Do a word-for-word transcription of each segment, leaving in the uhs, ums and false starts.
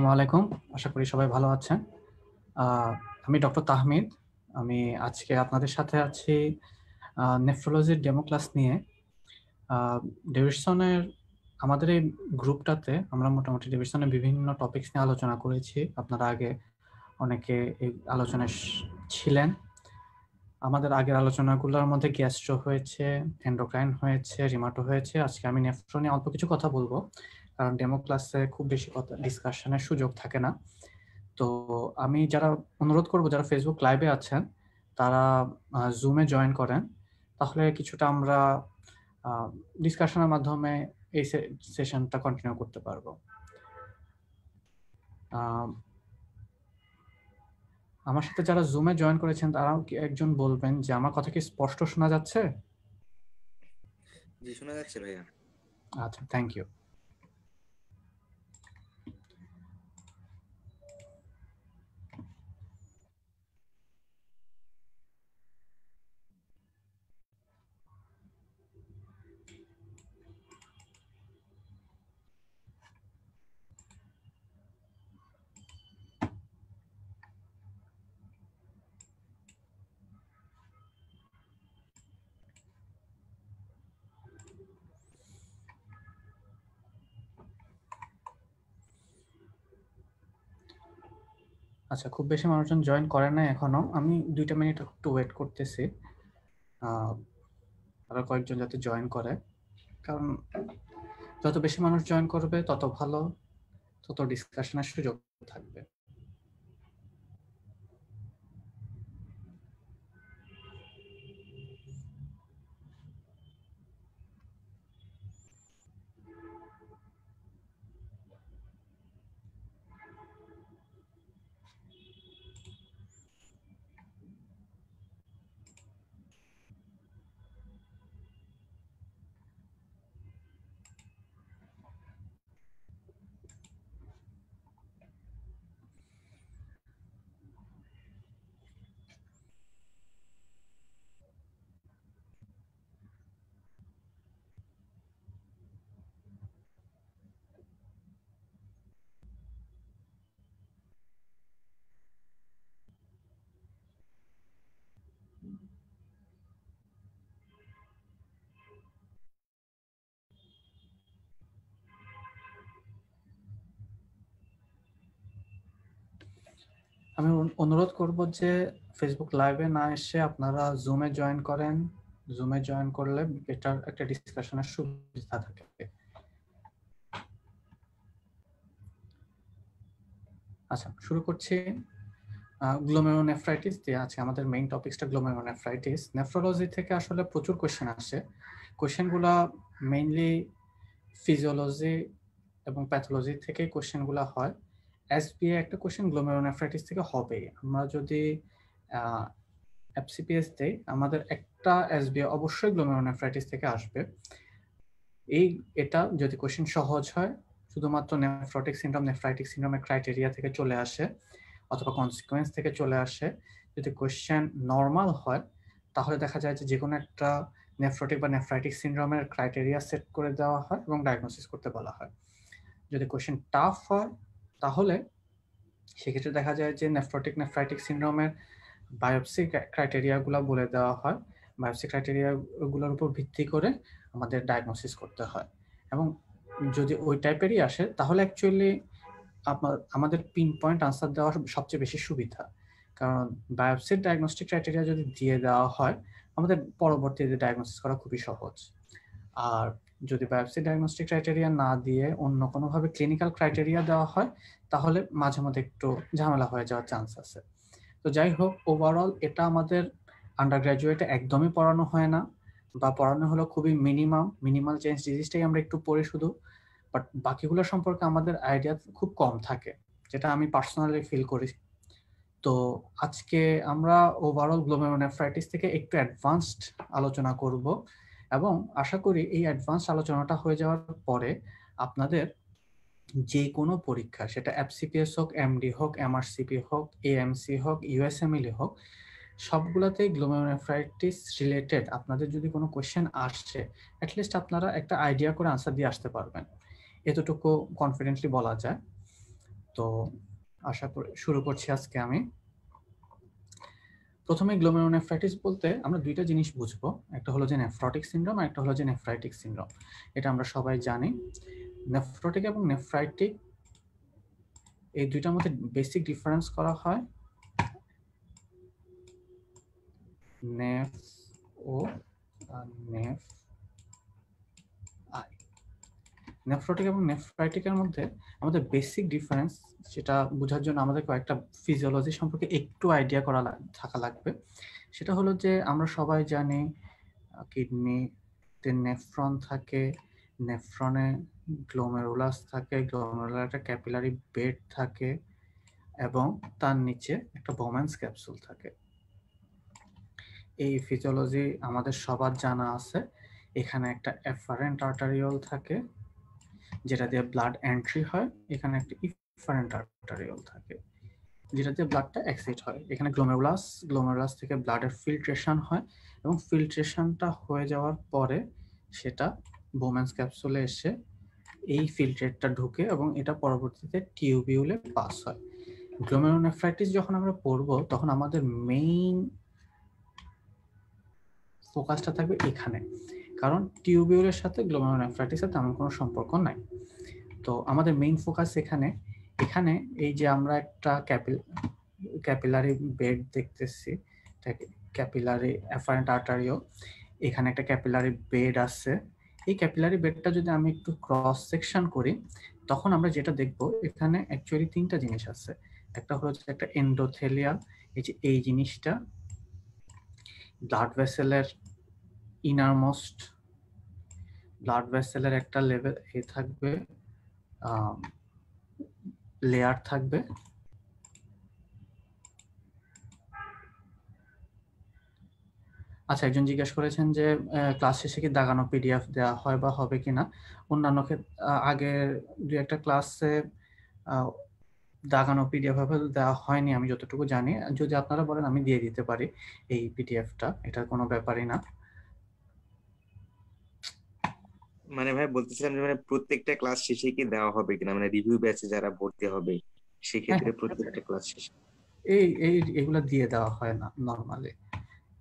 আসসালামু আলাইকুম। আশা করি সবাই ভালো আছেন। আমি ডক্টর তাহমিদ। আমি আজকে আপনাদের সাথে আছি নেফ্রোলজির ডেমো ক্লাস নিয়ে। ডেভিডসনের আমাদের এই গ্রুপটাতে আমরা মোটামুটি ডেভিডসনের বিভিন্ন টপিকস নিয়ে আলোচনা করেছি। আপনারা আগে অনেকে এই আলোচনায় ছিলেন। আমাদের আগের আলোচনাগুলোর মধ্যে গ্যাস্ট্রো হয়েছে, এন্ডোক্রাইন হয়েছে, রিমাটো হয়েছে। আজকে আমি নেফ্রো নিয়ে অল্প কিছু কথা বলবো, কারণ ডেমো ক্লাসে খুব বেশি কথা ডিসকাশনের সুযোগ থাকে না। তো আমি যারা অনুরোধ করব, যারা ফেসবুক লাইভে আছেন তারা জুমে জয়েন করেন, তাহলে কিছুটা আমরা ডিসকাশনের মাধ্যমে এই সেশনটা কন্টিনিউ করতে পারবো। আমার সাথে যারা জুমে জয়েন করেছেন তারাও কি একজন বলবেন যে আমার কথা কি স্পষ্ট শোনা যাচ্ছে? জি, শোনা যাচ্ছে ভাইয়া। আচ্ছা, থ্যাংক ইউ। আচ্ছা, খুব বেশি মানুষজন জয়েন করে না এখনো। আমি দুইটা মিনিট একটু ওয়েট করতেছি আরো কয়েকজন যাতে জয়েন করে, কারণ যত বেশি মানুষ জয়েন করবে তত ভালো, তত ডিসকাশনের সুযোগ থাকবে। আমি অনুরোধ করব যে ফেসবুক লাইভে না এসে আপনারা জুমে জয়েন করেন। জুমে জয়েন করলে বেটার একটা ডিসকাশনের সুবিধা থাকে। আচ্ছা, শুরু করছি গ্লোমেরোনেফ্রাইটিস দিয়ে। আজকে আমাদের মেইন টপিকসটা গ্লোমেরোনেফ্রাইটিস। নেফ্রোলজি থেকে আসলে প্রচুর কোয়েশ্চেন আসে। কোয়েশ্চেনগুলা মেইনলি ফিজিওলজি এবং প্যাথোলজি থেকে কোয়েশ্চেনগুলা হয়। এসবিএ একটা কোশ্চেন গ্লোমেরোনেফ্রাইটিস থেকে হবে। আমরা যদি এফসিপিএস দেই, আমাদের একটা এসবিএ অবশ্যই গ্লোমেরোনেফ্রাইটিস থেকে আসবে। এই এটা যদি কোশ্চেন সহজ হয়, শুধুমাত্র নেফ্রোটিক সিনড্রোম, নেফ্রাইটিক সিনড্রোমের ক্রাইটেরিয়া থেকে চলে আসে অথবা কনসিকোয়েন্স থেকে চলে আসে। যদি কোশ্চেন নর্মাল হয় তাহলে দেখা যায় যে যে কোনো একটা নেফ্রোটিক বা নেফ্রাইটিক সিনড্রোমের ক্রাইটেরিয়া সেট করে দেওয়া হয় এবং ডায়াগনোসিস করতে বলা হয়। যদি কোশ্চেন টাফ হয় তাহলে সেক্ষেত্রে দেখা যায় যে নেফ্রোটিক, নেফ্রাইটিক সিনড্রোমের বায়োপসি ক্রাইটেরিয়াগুলো বলে দেওয়া হয়। বায়োপসি ক্রাইটেরিয়াগুলোর উপর ভিত্তি করে আমাদের ডায়াগনোসিস করতে হয়। এবং যদি ওই টাইপেরই আসে তাহলে অ্যাকচুয়ালি আমাদের পিন পয়েন্ট আনসার দেওয়া সবচেয়ে বেশি সুবিধা, কারণ বায়োপসির ডায়াগনোস্টিক ক্রাইটেরিয়া যদি দিয়ে দেওয়া হয় আমাদের পরবর্তীতে ডায়াগনোসিস করা খুবই সহজ। আর যদি বায়োপসি ডায়াগনস্টিক ক্রাইটেরিয়া না দিয়ে অন্য কোনোভাবে ক্লিনিক্যাল ক্রাইটেরিয়া দেওয়া হয় তাহলে মাঝে মধ্যে একটু ঝামেলা হয়ে যাওয়ার চান্স আছে। তো যাই হোক, ওভারঅল এটা আমাদের আন্ডার গ্র্যাজুয়েটে একদমই পড়ানো হয় না, বা পড়ানো হলো খুবই মিনিমাম। মিনিমাল চেঞ্জ ডিজিজটাই আমরা একটু পড়ি শুধু, বাট বাকিগুলো সম্পর্কে আমাদের আইডিয়া খুব কম থাকে, যেটা আমি পার্সোনালি ফিল করি। তো আজকে আমরা ওভারঅল গ্লোমেরোনেফ্রাইটিস থেকে একটু অ্যাডভান্সড আলোচনা করব, এবং আশা করি এই অ্যাডভান্স আলোচনাটা হয়ে যাওয়ার পরে আপনাদের যে কোনো পরীক্ষা, সেটা এফসিপিএস হোক, এমডি হোক, এমআরসিপি হোক, এএমসি হোক, ইউএসএমএলএ হোক, সবগুলোতেই গ্লোমেরোনেফ্রাইটিস রিলেটেড আপনাদের যদি কোনো কোয়েশ্চেন আসছে অ্যাটলিস্ট আপনারা একটা আইডিয়া করে আনসার দিয়ে আসতে পারবেন, এতটুকু কনফিডেন্টলি বলা যায়। तो आशा कर शुरू करছি আজকে আমি প্রথমে গ্লোমেরুলোনেফ্রাইটিস বলতে আমরা দুইটা জিনিস বুঝব একটা হলো যে নেফ্রোটিক সিনড্রোম আর একটা হলো যে নেফ্রাইটিক সিনড্রোম এটা আমরা সবাই জানি নেফ্রোটিক এবং নেফ্রাইটিক এই দুইটার মধ্যে বেসিক ডিফারেন্স করা হয় নেফ ও নেফ আই নেফ্রোটিক এবং নেফ্রাইটিকের মধ্যে আমাদের বেসিক ডিফারেন্স যেটা বোঝার জন্য আমাদের কয়েকটা ফিজিওলজি সম্পর্কে একটু আইডিয়া করা থাকা লাগবে সেটা হলো যে আমরা সবাই জানি কিডনিতে নেফ্রন থাকে নেফ্রনে গ্লোমেরুলাস থাকে গ্লোমেরুলার একটা ক্যাপিলারি বেড থাকে এবং তার নিচে একটা বোম্যান্স ক্যাপসুল থাকে এই ফিজিওলজি আমাদের সবার জানা আছে এখানে একটা এফারেন্ট আর্টারিওল থাকে যেটা দিয়ে ব্লাড এন্ট্রি হয় এখানে একটা ইফারেন্ট আর্টারিওল থাকে যেটা দিয়ে ব্লাডটা এক্সিট হয় এখানে গ্লোমেরুলাস গ্লোমেরুলাস থেকে ব্লাডের ফিল্ট্রেশন হয় এবং ফিল্ট্রেশনটা হয়ে যাওয়ার পরে সেটা বোম্যান্স ক্যাপসুলে এসে এই ফিল্ট্রেটটা ঢুকে এবং এটা পরবর্তীতে টিউবিউলে পাস হয় গ্লোমেরুলোনেফ্রাইটিস যখন আমরা পড়ব তখন আমাদের মেইন ফোকাসটা থাকবে এখানে কারণ টিউবিউলের সাথে গ্লোমেরুলোনেফ্রাইটিসের তেমন কোনো সম্পর্ক নাই তো আমাদের মেইন ফোকাস এখানে এখানে এই যে আমরা একটা ক্যাপিলারি বেড দেখতেছি ক্যাপিলারি অ্যাফারেন্ট আর্টারিওল এখানে একটা ক্যাপিলারি বেড আছে এই ক্যাপিলারি বেডটা যদি আমি একটু ক্রস সেকশন করি তখন আমরা যেটা দেখব এখানে অ্যাকচুয়ালি তিনটা জিনিস আছে একটা হলো একটা এন্ডোথেলিয়া এই যে এই জিনিসটা ব্লাড ভেসেলের ইনারমোস্ট ব্লাড ভেসেলের একটা লেভেল এ থাকবে লেয়ার থাকবে আচ্ছা একজন জিজ্ঞাসা করেছেন যে ক্লাস শেষে কি দাগানো পিডিএফ দেওয়া হয় বা হবে কিনা অন্যান্য আগে দুই একটা ক্লাসে দাগানো পিডিএফ দেওয়া হয়নি আমি যতটুকু জানি যদি আপনারা বলেন আমি দিয়ে দিতে পারি এই পিডিএফটা এটার কোনো ব্যাপারই না মানে ভাই বলতেছিলাম যে মানে প্রত্যেকটা ক্লাস শেষে কি দেওয়া হবে কিনা মানে রিভিউ ব্যাচে যারা ভর্তি হবে সেই ক্ষেত্রে প্রত্যেকটা ক্লাস শেষে এই এই এগুলা দিয়ে দেওয়া হয় না নরমালি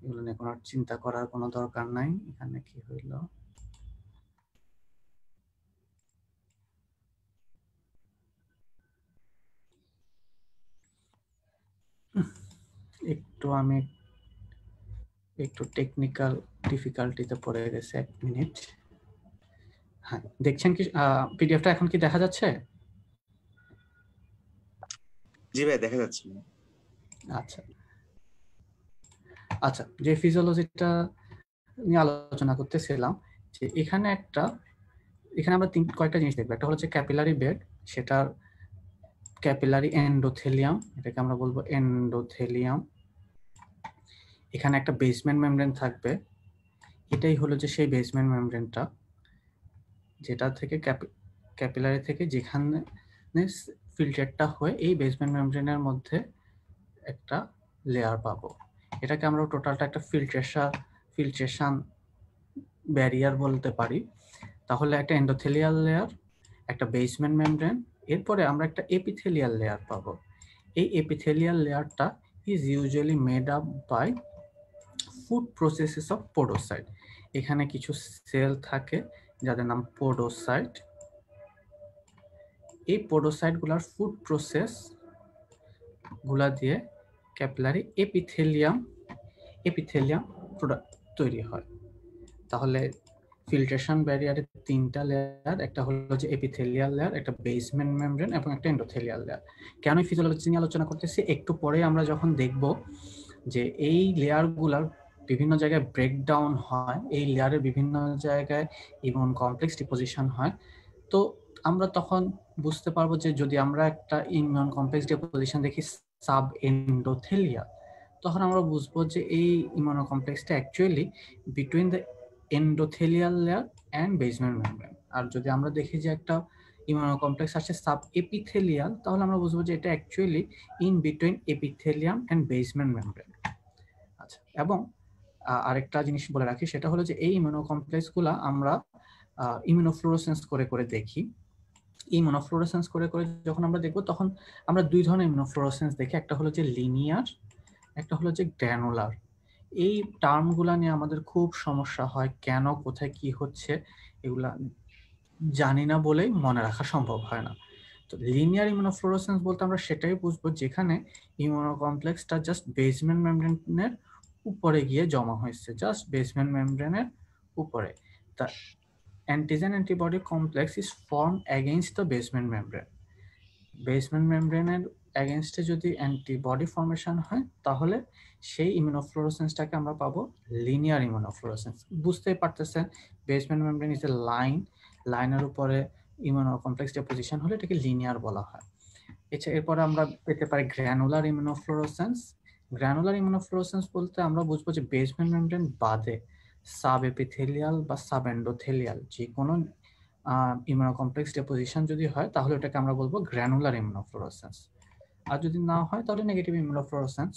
এগুলো নিয়ে কোনো চিন্তা করার কোনো দরকার নাই এখানে কি হইল একটু আমি একটু টেকনিক্যাল ডিফিকাল্টিতে পড়ে গেছে এক মিনিট হ্যাঁ দেখছেন কি পিডিএফটা এখন কি দেখা যাচ্ছে জি ভাই দেখা যাচ্ছে আচ্ছা আচ্ছা যে ফিজিওলজিটা নিয়ে আলোচনা করতেছিলাম যে এখানে একটা এখানে আমরা তিন কয়েকটা জিনিস দেখব একটা হলো যে ক্যাপিলারি বেড সেটার ক্যাপিলারি এন্ডোথেলিয়াম এটাকে আমরা বলবো এন্ডোথেলিয়াম এখানে একটা বেসমেন্ট মেমব্রেন থাকবে এটাই হলো যে সেই বেসমেন্ট মেমব্রেনটা যেটা থেকে ক্যাপিলারি থেকে যেখানে ফিল্টারটা হয়ে এই বেসমেন্ট মেমব্রেনের মধ্যে একটা লেয়ার পাবো এটাকে আমরা টোটালটা একটা ফিল্ট্রেশন ফিল্ট্রেশন ব্যারিয়ার বলতে পারি তাহলে একটা এন্ডোথেলিয়াল লেয়ার একটা বেসমেন্ট মেমব্রেন এরপরে আমরা একটা এপিথেলিয়াল লেয়ার পাবো এই এপিথেলিয়াল লেয়ারটা is usually made up by food processes of podocyte এখানে কিছু সেল থাকে যাদের নাম পোডোসাইট এই পোডোসাইটগুলোর ফুড প্রসেস গুলা দিয়ে ক্যাপিলারি এপিথেলিয়াম এপিথেলিয়াম প্রোডাক্ট তৈরি হয় তাহলে ফিল্ট্রেশন ব্যারিয়ারে তিনটা লেয়ার একটা হলো যে এপিথেলিয়াল লেয়ার একটা বেসমেন্ট মেমব্রেন এবং একটা এন্ডোথেলিয়াল লেয়ার কেন ফিজিওলজি নিয়ে আলোচনা করতেছি একটু পরে আমরা যখন দেখব যে এই লেয়ারগুলার বিভিন্ন জায়গায় ব্রেকডাউন হয় এই লেয়ারের বিভিন্ন জায়গায় ইমিউন কমপ্লেক্স ডিপোজিশন হয় তো আমরা তখন বুঝতে পারবো যে যদি আমরা একটা ইমিউন কমপ্লেক্স ডিপোজিশন দেখি সাব এন্ডোথেলিয়া তখন আমরা বুঝবো যে এই ইমিউনো কমপ্লেক্সটা actually between the endothelial layer and basement membrane আর যদি আমরা দেখি যে একটা ইমিউনো কমপ্লেক্স আসছে সাব এপিথেলিয়াল তাহলে আমরা বুঝবো যে এটা actually in between epithelium and basement membrane আচ্ছা এবং আরেকটা জিনিস বলে রাখি সেটা হলো যে এই ইমিউনো কমপ্লেক্সগুলো আমরা ইমিউনোফ্লোরোসেন্স করে করে দেখি ইমিউনোফ্লোরেসেন্স করে করে যখন আমরা দেখব তখন আমরা দুই ধরনের ইমিউনোফ্লোরেসেন্স দেখি, একটা হলো যে লিনিয়ার, একটা হলো যে গ্র্যানুলার। এই টার্মগুলা নিয়ে আমাদের খুব সমস্যা হয়, কেন কোথায় কি হচ্ছে এগুলা জানি না বলেই মনে রাখা সম্ভব হয় না। তো লিনিয়ার ইমিউনোফ্লোরেসেন্স বলতে আমরা সেটাই বুঝবো যেখানে ইমিউনো কমপ্লেক্সটা জাস্ট বেসমেন্ট মেমব্রেনের উপরে গিয়ে জমা হয়েছে, জাস্ট বেসমেন্ট মেমব্রেনের উপরে। তা antigen antibody complex is formed against the basement membrane. basement membrane এর against এ যদি antibody formation হয় তাহলে সেই immunofluorescence-টাকে আমরা পাবো linear immunofluorescence। বুঝতেই পারতেছেন basement membrane is a line, line এর উপরে immunocomplex deposition হলে এটাকে linear বলা হয়। আচ্ছা, এরপর আমরা পেতে পারি granular immunofluorescence। granular immunofluorescence বলতে আমরা বুঝবো যে basement membrane বাদে সাব এপিথেলিয়াল বা সাব এন্ডোথেলিয়াল যে কোনো ইমিউনো কমপ্লেক্স ডেপোজিশন যদি হয় তাহলে ওটাকে আমরা বলবো গ্র্যানুলার ইমিউনোফ্লোরেসেন্স, আর যদি না হয় তাহলে নেগেটিভ ইমিউনোফ্লোরেসেন্স।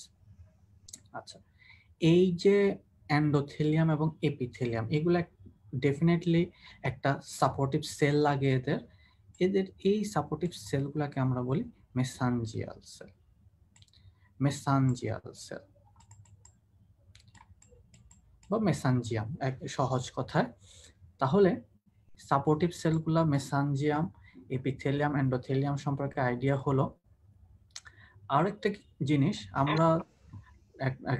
আচ্ছা, এই যে এন্ডোথেলিয়াম এবং এপিথেলিয়াম এগুলো ডেফিনেটলি একটা সাপোর্টিভ সেল লাগে এদের, এদের এই সাপোর্টিভ সেলগুলোকে আমরা বলি মেসাঞ্জিয়াল সেল। মেসাঞ্জিয়াল সেল বা মেসাঞ্জিয়াম এক সহজ কথায়। তাহলে সাপোর্টিভ সেলগুলা মেসাঞ্জিয়াম, এপিথেলিয়াম, এন্ডোথেলিয়াম সম্পর্কে আইডিয়া হলো। আর একটা জিনিস আমরা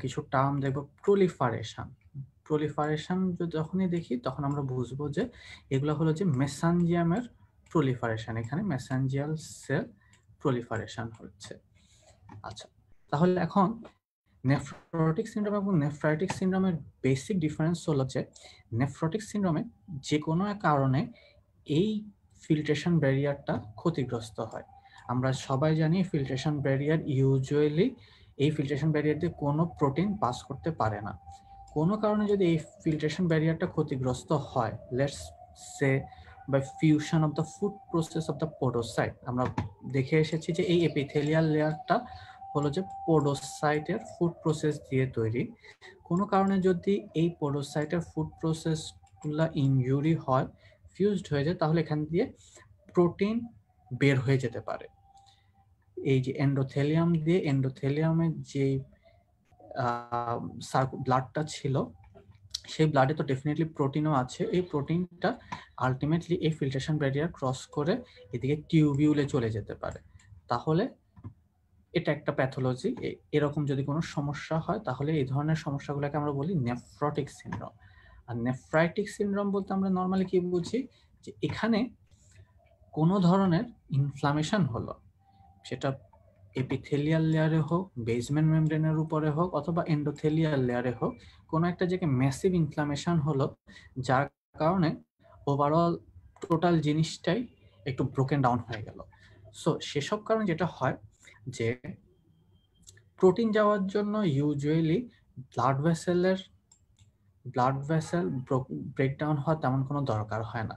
কিছু টার্ম দেখব, প্রলিফারেশন। প্রলিফারেশন যখনই দেখি তখন আমরা বুঝবো যে এগুলো হলো যে মেসাঞ্জিয়ামের প্রলিফারেশন, এখানে মেসাঞ্জিয়াল সেল প্রলিফারেশন হচ্ছে। আচ্ছা, তাহলে এখন নেফ্রোটিক সিনড্রোম এবং নেফ্রাইটিক সিনড্রোমের বেসিক ডিফারেন্স হলো যে নেফ্রোটিক সিনড্রোমে যে কোনো কারণে এই ফিল্ট্রেশন ব্যারিয়ারটা ক্ষতিগ্রস্ত হয়। আমরা সবাই জানি ফিল্ট্রেশন ব্যারিয়ার ইউজুয়ালি এই ফিল্ট্রেশন ব্যারিয়ার দিয়ে কোনো প্রোটিন পাস করতে পারে না। কোনো কারণে যদি এই ফিল্ট্রেশন ব্যারিয়ারটা ক্ষতিগ্রস্ত হয়, let's say by fusion of the food process of the podocyte, আমরা দেখে এসেছি যে এই এপিথেলিয়াল লেয়ারটা হলো যে পোডোসাইটের ফুড প্রসেস দিয়ে তৈরি। কোনো কারণে যদি এই পোডোসাইটের ফুড প্রসেসগুলো ইনজুরি হয়, ফিউজড হয়ে যায়, তাহলে এখান দিয়ে প্রোটিন বের হয়ে যেতে পারে। এই যে এন্ডোথেলিয়াম দিয়ে এন্ডোথেলিয়ামের যে ব্লাডটা ছিল সেই ব্লাডে তো ডেফিনেটলি প্রোটিনও আছে, এই প্রোটিনটা আলটিমেটলি এই ফিল্ট্রেশন ব্যারিয়ার ক্রস করে এদিকে টিউবিউলে চলে যেতে পারে। তাহলে এটা একটা প্যাথোলজি। এরকম যদি কোনো সমস্যা হয় তাহলে এই ধরনের সমস্যাগুলোকে আমরা বলি নেফ্রোটিক সিনড্রোম। আর নেফ্রাইটিক সিনড্রোম বলতে আমরা নর্মালি কি বুঝি যে এখানে কোনো ধরনের ইনফ্লামেশন হলো, সেটা এপিথেলিয়াল লেয়ারে হোক, বেসমেন্ট মেমব্রেনের উপরে হোক, অথবা এন্ডোথেলিয়াল লেয়ারে হোক, কোনো একটা জায়গায় ম্যাসিভ ইনফ্লামেশন হলো যার কারণে ওভারঅল টোটাল জিনিসটাই একটু ব্রোকেন ডাউন হয়ে গেল। সো সেসব কারণে যেটা হয় যে প্রোটিন যাওয়ার জন্য ইউজুয়ালি ব্লাড ভেসেলের ব্লাড ভেসেল ব্রেকডাউন হওয়ার তেমন কোনো দরকার হয় না।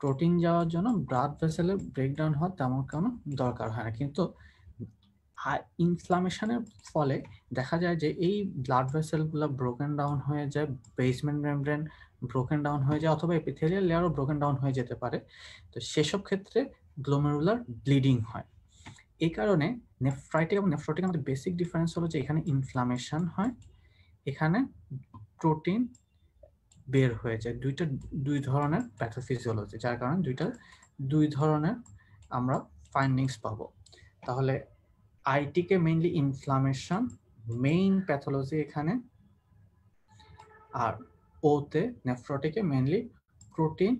প্রোটিন যাওয়ার জন্য ব্লাড ভেসেলের ব্রেকডাউন হওয়ার তেমন কোনো দরকার হয় না, কিন্তু ইনফ্লামেশনের ফলে দেখা যায় যে এই ব্লাড ভেসেলগুলো ব্রোকেন ডাউন হয়ে যায়, বেসমেন্ট মেমব্রেন ব্রোকেন ডাউন হয়ে যায়, অথবা এপিথেলিয়াল লেয়ারও ব্রোকেন ডাউন হয়ে যেতে পারে। তো সেসব ক্ষেত্রে গ্লোমেরুলার ব্লিডিং হয়। এই কারণে নেফ্রাইটিক এবং নেফ্রোটিকের মধ্যে বেসিক ডিফারেন্স হলো যে এখানে ইনফ্লামেশন হয়, এখানে প্রোটিন বের হয়ে যায়। দুইটা দুই ধরনের প্যাথোফিজিওলজি, যার কারণে দুইটা দুই ধরনের আমরা ফাইন্ডিংস পাবো। তাহলে আইটিকে মেইনলি ইনফ্লামেশন মেইন প্যাথোলজি এখানে, আর ওতে নেফ্রোটিকে মেইনলি প্রোটিন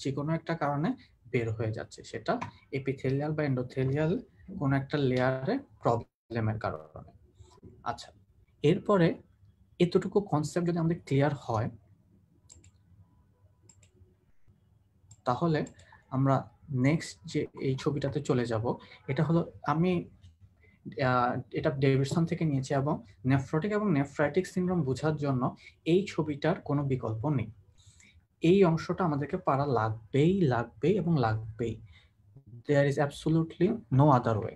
যে কোনো একটা কারণে বের হয়ে যাচ্ছে, সেটা এপিথেলিয়াল বা এন্ডোথেলিয়াল কোন একটা লেয়ারে প্রবলেমের কারণে। আচ্ছা, এরপরে এতটুকু কনসেপ্ট যদি আমাদের ক্লিয়ার হয় তাহলে আমরা নেক্সট যে এই ছবিটাতে চলে যাব। এটা হলো আমি এটা ডেভিডসন থেকে নিয়েছি, এবং নেফ্রোটিক এবং নেফ্রাইটিক সিনড্রোম বোঝার জন্য এই ছবিটার কোনো বিকল্প নেই। এই অংশটা আমাদেরকে পারা লাগবেই লাগবেই এবং লাগবেই, there is absolutely no other way.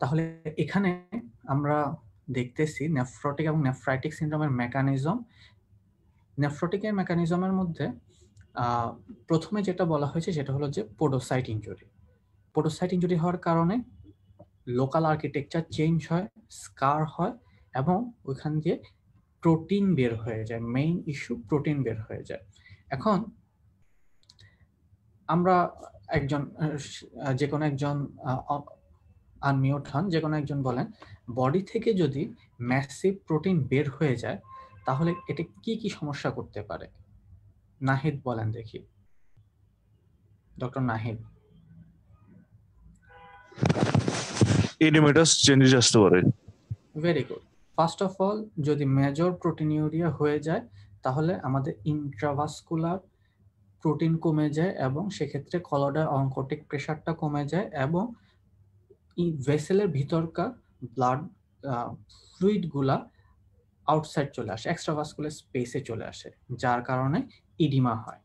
তাহলে এখানে আমরা দেখতেছি নেফ্রোটিক এবং নেফ্রাইটিক সিনড্রোমের মেকানিজম। নেফ্রোটিকের মেকানিজমের মধ্যে प्रथमे जेटा बोला होयेछे सेटा हलो जे पोडोसाइट इंजुरी पोडोसाइट इंजुरी होवार कारणे लोकल आर्किटेक्चर चेंज हय स्कार हय एबं ओइखान दिये प्रोटीन बेर हये जाय मेन इश्यू प्रोटीन बेर हये जाय। एखन आमरा एकजन जेकोनो एकजन आनमिउट हन जेकोनो एकजन बोलेन बडी थेके जोदि मैसिव प्रोटीन बेर हये जाय ताहले एटा कि कि समस्या करते पारे। नाहिद बोलेन देखी डॉक्टर नाहिद एडिमेटास चेंजेस আসতে পারে। Very good. First of all যদি মেজর প্রোটিনিউরিয়া হয়ে যায় তাহলে আমাদের ইন্ট্রাভাস্কুলার প্রোটিন কমে যায় এবং সেই ক্ষেত্রে কলোডার অনকোটিক প্রেসারটা কমে যায় এবং এই ভেসেলের ভিতরকার ব্লাড ফ্লুইডগুলা আউটসাইড চলে আসে এক্সট্রাভাস্কুলার স্পেসে চলে আসে যার কারণে ইডিমা হয়।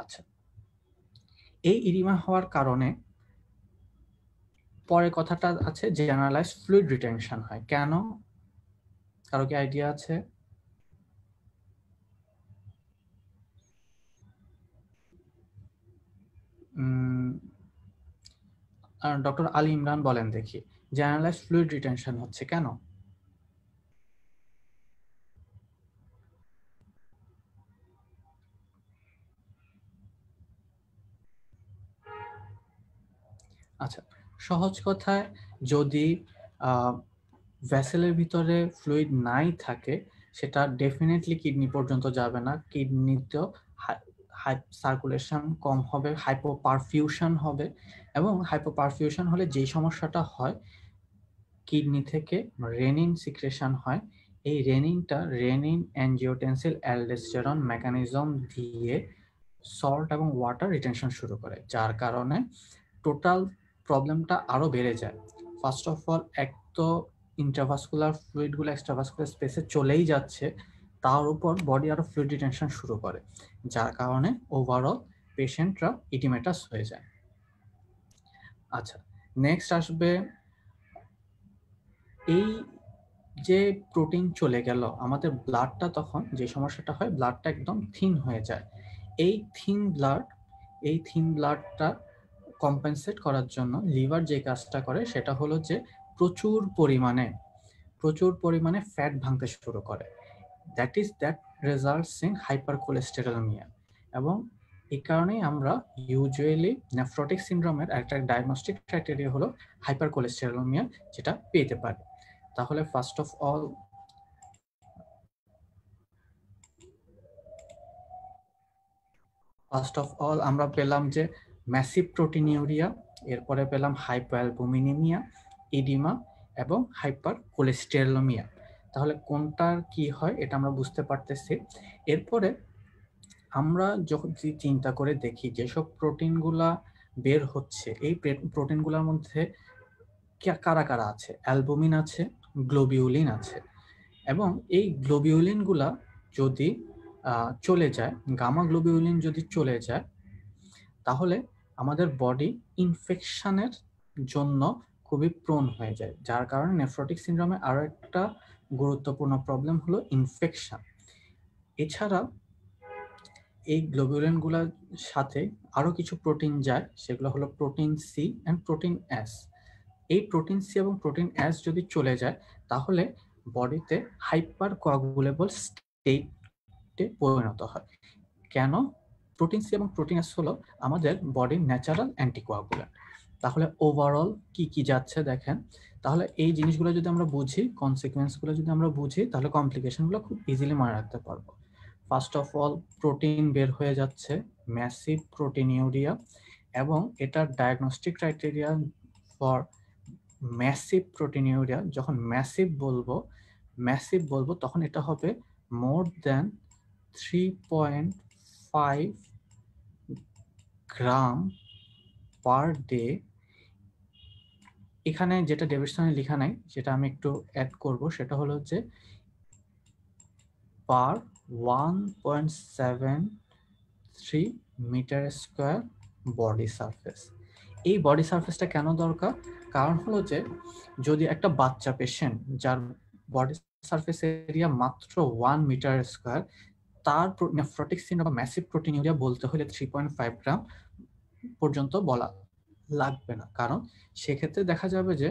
আচ্ছা এই ইডিমা হওয়ার কারণে পরে কথাটা আছে জেনারেলাইজ ফ্লুইড রিটেনশন হয়। কেন কারো কি আইডিয়া আছে? ডক্টর আলী ইমরান বলেন দেখি জেনারেলাইজ ফ্লুইড রিটেনশন হচ্ছে কেন? আচ্ছা সহজ কথায় যদি ভেসেলের ভিতরে ফ্লুইড নাই থাকে সেটা ডেফিনেটলি কিডনি পর্যন্ত যাবে না, কিডনিতে হাই সার্কুলেশন কম হবে, হাইপোপারফিউশন হবে এবং হাইপোপারফিউশন হলে যে সমস্যাটা হয় কিডনি থেকে রেনিন সিক্রেশন হয়। এই রেনিনটা রেনিন অ্যাঞ্জিওটেনসিল অ্যালডোস্টেরন মেকানিজম দিয়ে সল্ট এবং ওয়াটার রিটেনশন শুরু করে যার কারণে টোটাল প্রবলেমটা আরো বেড়ে যায়। ফার্স্ট অফ অল এক তো ইন্ট্রাভাস্কুলার ফ্লুইডগুলো এক্সট্রাভাস্কুলার স্পেসে চলেই যাচ্ছে তার উপর বডি আরো ফ্লুইড রিটেনশন শুরু করে যার কারণে ওভারঅল পেশেন্টরা ইডিমেটাস হয়ে যায়। আচ্ছা নেক্সট আসবে এই যে প্রোটিন চলে গেল আমাদের ব্লাডটা তখন যে সমস্যাটা হয় ব্লাডটা একদম থিন হয়ে যায়। এই থিন ব্লাড এই থিন ব্লাডটা কম্পেনসেট করার জন্য লিভার যে কাজটা করে সেটা হলো যে প্রচুর পরিমাণে প্রচুর পরিমাণে ফ্যাট ভাঙতে শুরু করে that is that results in hypercholesterolaemia এবং এই কারণেই আমরা ইউজুয়ালি নেফ্রোটিক সিনড্রোমের একটা ডায়াগনস্টিক ক্রাইটেরিয়া হলো হাইপার কোলেস্টেরলমিয়া যেটা পেতে পারে। তাহলে first of all first of all আমরা পেলাম যে ম্যাসিভ প্রোটিনিউরিয়া, এরপরে পেলাম হাইপোঅ্যালবুমিনেমিয়া, ইডিমা এবং হাইপার কোলেস্টেরলমিয়া। তাহলে কোনটার কি হয় এটা আমরা বুঝতে পারতেছি। এরপরে আমরা যখন চিন্তা করে দেখি যেসব প্রোটিনগুলা বের হচ্ছে এই প্রোটিনগুলোর মধ্যে কারা কারা আছে? অ্যালবুমিন আছে, গ্লোবিউলিন আছে এবং এই গ্লোবিউলিনগুলা যদি চলে যায় গামা গ্লোবিউলিন যদি চলে যায় তাহলে আমাদের বডি ইনফেকশনের জন্য খুবই প্রোন হয়ে যায় যার কারণে নেফ্রোটিক সিনড্রোমে আরো একটা গুরুত্বপূর্ণ প্রবলেম হলো ইনফেকশন। এছাড়া এই গ্লোবিউলিনগুলোর সাথে আরও কিছু প্রোটিন যায় সেগুলো হলো protein C and protein S. এই প্রোটিন সি এবং প্রোটিন এস যদি চলে যায় তাহলে বডিতে হাইপার কোয়াগুলেবল স্টেটে পরিণত হয়। কেন? প্রোটিন সি এবং প্রোটিন এস হলো আমাদের বডির ন্যাচারাল অ্যান্টিকোয়াগুলেন্ট। তাহলে ওভারঅল কি কি যাচ্ছে দেখেন তাহলে এই জিনিসগুলো যদি আমরা বুঝি কনসিকোয়েন্সগুলো যদি আমরা বুঝি তাহলে কমপ্লিকেশনগুলো খুব ইজিলি মনে রাখতে পারবো। ফার্স্ট অফ অল প্রোটিন বের হয়ে যাচ্ছে ম্যাসিভ প্রোটিনিউরিয়া এবং এটার diagnostic criteria for massive proteinuria যখন ম্যাসিভ বলবো ম্যাসিভ বলবো তখন এটা হবে more than three point five gram per day. এখানে যেটা ডেভিডসনে লেখা নাই সেটা আমি একটু অ্যাড করব সেটা হলো যে per one point seven three metre square body surface. এই বডি সারফেসটা কেন দরকার? কারণ হলো যে যদি একটা বাচ্চা পেশেন্ট যার বডি সারফেস এরিয়া মাত্র ওয়ান মিটার স্কয়ার तार नेफ्रोटिक सिंड्रोम बा मैसिव प्रोटीनुरिया बोलते हले थ्री पॉइंट फाइव ग्राम पर्यंत बला লাগবে না কারণ সে ক্ষেত্রে দেখা যাবে যে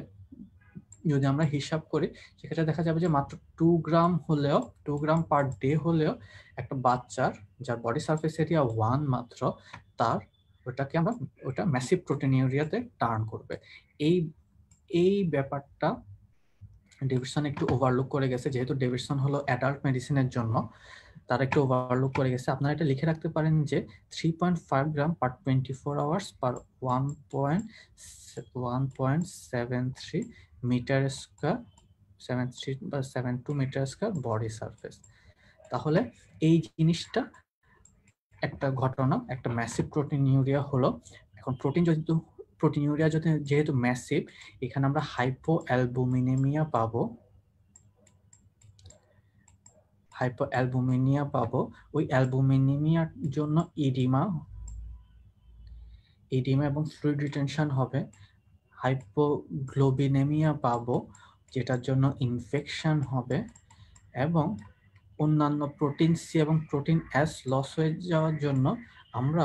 যদি আমরা হিসাব করি সে ক্ষেত্রে দেখা যাবে যে মাত্র টু গ্রাম হলেও টু গ্রাম পার ডে হলেও একটা বাচ্চার যার বডি সারফেস এরিয়া ওয়ান মাত্র তার ওটাকে আমরা ওটা ম্যাসিভ প্রোটিনিউরিয়াতে টার্ন করবে। এই এই ব্যাপারটা ডেভিডসন একটু ওভারলুক করে গেছে, যেহেতু ডেভিডসন হলো অ্যাডাল্ট মেডিসিনের জন্য তার একটু ওভারলুক করে গেছে। আপনারা এটা লিখে রাখতে পারেন যে three point five gram per twenty four hours per one point seven three metre square seventy three বা seventy two metre square body surface. তাহলে এই জিনিসটা একটা ঘটনা, একটা ম্যাসিভ প্রোটিনিউরিয়া হলো। এখন প্রোটিন যেহেতু প্রোটিনিউরিয়া যেহেতু ম্যাসিভ এখানে আমরা হাইপোঅ্যালবুমিনেমিয়া পাবো, হাইপোঅ্যালবুমিনিয়া পাবো। ওই অ্যালবুমিনেমিয়ার জন্য ইডিমা ইডিমা এবং ফ্লুইড রিটেনশন হবে, হাইপোগ্লোবিনেমিয়া পাবো যেটার জন্য ইনফেকশন হবে এবং অন্যান্য প্রোটিন সি এবং প্রোটিন এস লস হয়ে যাওয়ার জন্য আমরা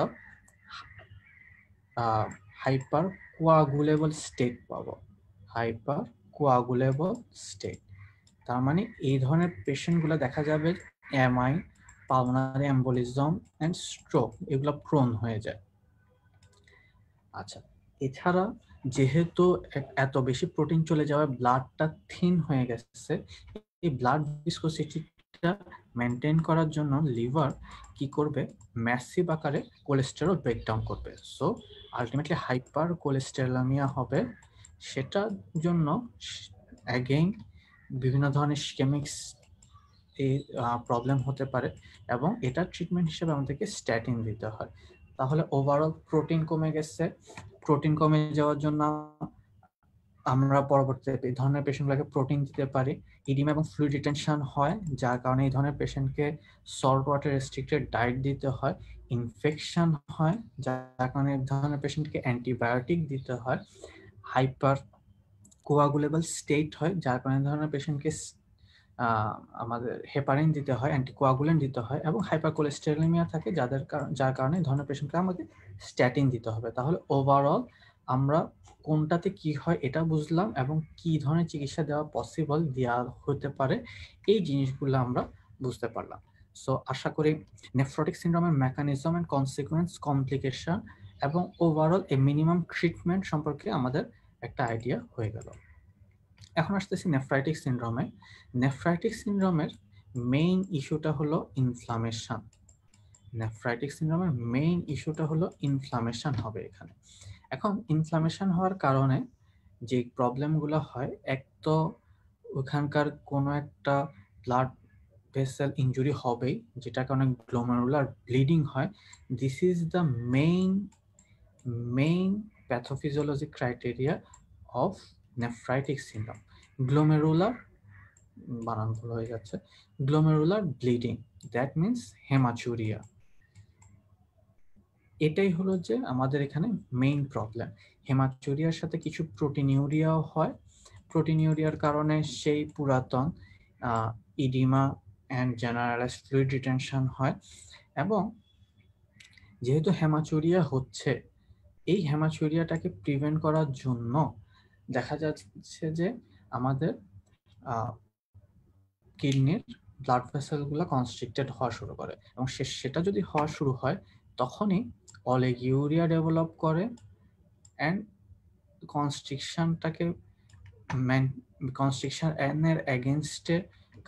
হাইপার কোয়াগুলেবল স্টেট পাবো, হাইপার কোয়াগুলেবল স্টেট। তার মানে এই ধরনের পেশেন্টগুলো দেখা যাবে MI, pulmonary embolism and stroke এগুলো প্রোন হয়ে যায়। আচ্ছা, এছাড়া যেহেতু এত বেশি প্রোটিন চলে যাওয়ায় ব্লাডটা থিন হয়ে গেছে, এই ব্লাড ভিসকোসিটিটা মেনটেন করার জন্য লিভার কি করবে ম্যাসিভ আকারে কোলেস্টেরল ব্রেকডাউন করবে। সো আলটিমেটলি হাইপার কোলেস্টেরোলেমিয়া হবে, সেটার জন্য অ্যাগেইন বিভিন্ন ধরনের ইসকেমিক্স এই প্রবলেম হতে পারে এবং এটার ট্রিটমেন্ট হিসেবে আমাদেরকে স্ট্যাটিন দিতে হয়। তাহলে ওভারঅল প্রোটিন কমে গেছে, প্রোটিন কমে যাওয়ার জন্য আমরা পরবর্তীতে এই ধরনের পেশেন্টগুলোকে প্রোটিন দিতে পারি। ইডিমা এবং ফ্লুইড রিটেনশন হয় যার কারণে এই ধরনের পেশেন্টকে সল্ট ওয়াটার রেস্ট্রিক্টেড ডায়েট দিতে হয়, ইনফেকশন হয় যার কারণে এই ধরনের পেশেন্টকে অ্যান্টিবায়োটিক দিতে হয়, হাইপার কোয়াগুলেবল স্টেট হয় যার কারণে ধরনের পেশেন্টকে আমাদের হেপারিন দিতে হয়, অ্যান্টিকোয়াগুলেন্ট দিতে হয় এবং হাইপার কোলেস্টেরোলেমিয়া থাকে যাদের যার কারণে ধরনের পেশেন্টকে আমাদের স্ট্যাটিন দিতে হবে। তাহলে ওভারঅল আমরা কোনটাতে কি হয় এটা বুঝলাম এবং কি ধরনের চিকিৎসা দেওয়া পসিবল দেওয়া হতে পারে এই জিনিসগুলো আমরা বুঝতে পারলাম। সো আশা করি নেফ্রোটিক সিন্ড্রোমের মেকানিজম অ্যান্ড কনসিকুয়েন্স, কমপ্লিকেশন এবং ওভারঅল এ মিনিমাম ট্রিটমেন্ট সম্পর্কে আমাদের একটা আইডিয়া হয়ে গেল। এখন আসতেছি নেফ্রাইটিক সিন্ড্রোমে। নেফ্রাইটিক সিন্ড্রোমের মেইন ইস্যুটা হলো ইনফ্লামেশন। নেফ্রাইটিক সিন্ড্রোমের মেইন ইস্যুটা হলো ইনফ্লামেশন হবে এখানে। এখন ইনফ্লামেশন হওয়ার কারণে যে প্রবলেমগুলো হয়, এক তো ওখানকার কোনো একটা ব্লাড ভেসেল ইনজুরি হবেই যেটার কারণে গ্লোমেরুলার ব্লিডিং হয়। This is the main main pathophysiologic criteria of nephritic syndrome, glomerular বানান ভুল হয়ে যাচ্ছে, glomerular bleeding, that means hematuria। এটাই হলো যে আমাদের এখানে মেইন প্রবলেম। হেমাচুরিয়ার সাথে কিছু প্রোটিনিউরিয়াও হয়, প্রোটিনিউরিয়ার কারণে সেই পুরাতন edema and generalised fluid retention হয় এবং যেহেতু হেমাচুরিয়া হচ্ছে এই হেমাচুরিয়াটাকে প্রিভেন্ট করার জন্য দেখা যাচ্ছে যে আমাদের কিডনির ব্লাড ভেসেলগুলো কনস্ট্রিক্টেড হওয়া শুরু করে এবং সেটা যদি হওয়া শুরু হয় তখনই অলিগিউরিয়া ডেভেলপ করে অ্যান্ড কনস্ট্রিকশনটাকে কনস্ট্রিকশন এর এগেনস্টে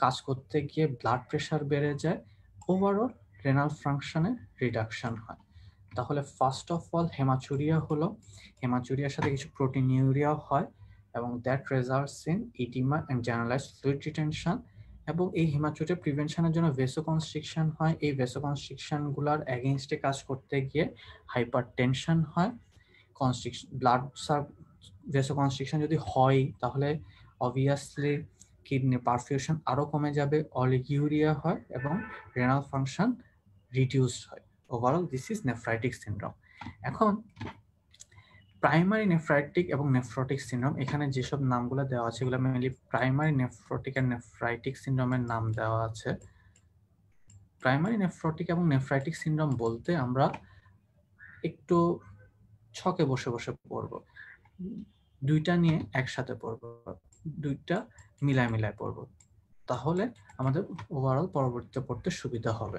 কাজ করতে গিয়ে ব্লাড প্রেশার বেড়ে যায়, ওভারঅল রেনাল ফাংশনে রিডাকশন হয়। তাহলে ফার্স্ট অফ অল হেমাচুরিয়া হলো, হেমাচুরিয়ার সাথে কিছু প্রোটিনিউরিয়া হয় এবং that results in edema and generalised fluid retention এবং এই হেমাচুরিয়া প্রিভেনশনের জন্য ভেসোকনস্ট্রিকশন হয়। এই ভেসোকনস্ট্রিকশনগুলোর এগেইনস্টে কাজ করতে গিয়ে হাইপারটেনশন হয়, কনস্ট্রিকশন ব্লাড সার ভেসোকনস্ট্রিকশন যদি হয় তাহলে অবভিয়াসলি কিডনি পারফিউশন আরও কমে যাবে, অলিগিউরিয়া হয় এবং রেনাল ফাংশন রিডিউসড হয়। Overall, this is nephritic syndrome. এখন প্রাইমারি নেফ্রাইটিক এবং নেফ্রোটিক সিনড্রোম, এখানে যেসব নামগুলো দেওয়া আছে এগুলো মেইনলি প্রাইমারি নেফ্রোটিক আর নেফ্রাইটিক সিনড্রোমের নাম দেওয়া আছে। प्राइमारी नेफ्रोटिक एवं नेफ्राइटिक सिंड्रोम बोलते आमरा एकटू छके बसे बसे पढ़ब दुइटा निये एकसाथे पढ़ब दुइटा मिलाय मिलाय पढ़ब ताहले आमादेर ओभारअल परवर्तीते पढ़ते सुविधा होबे।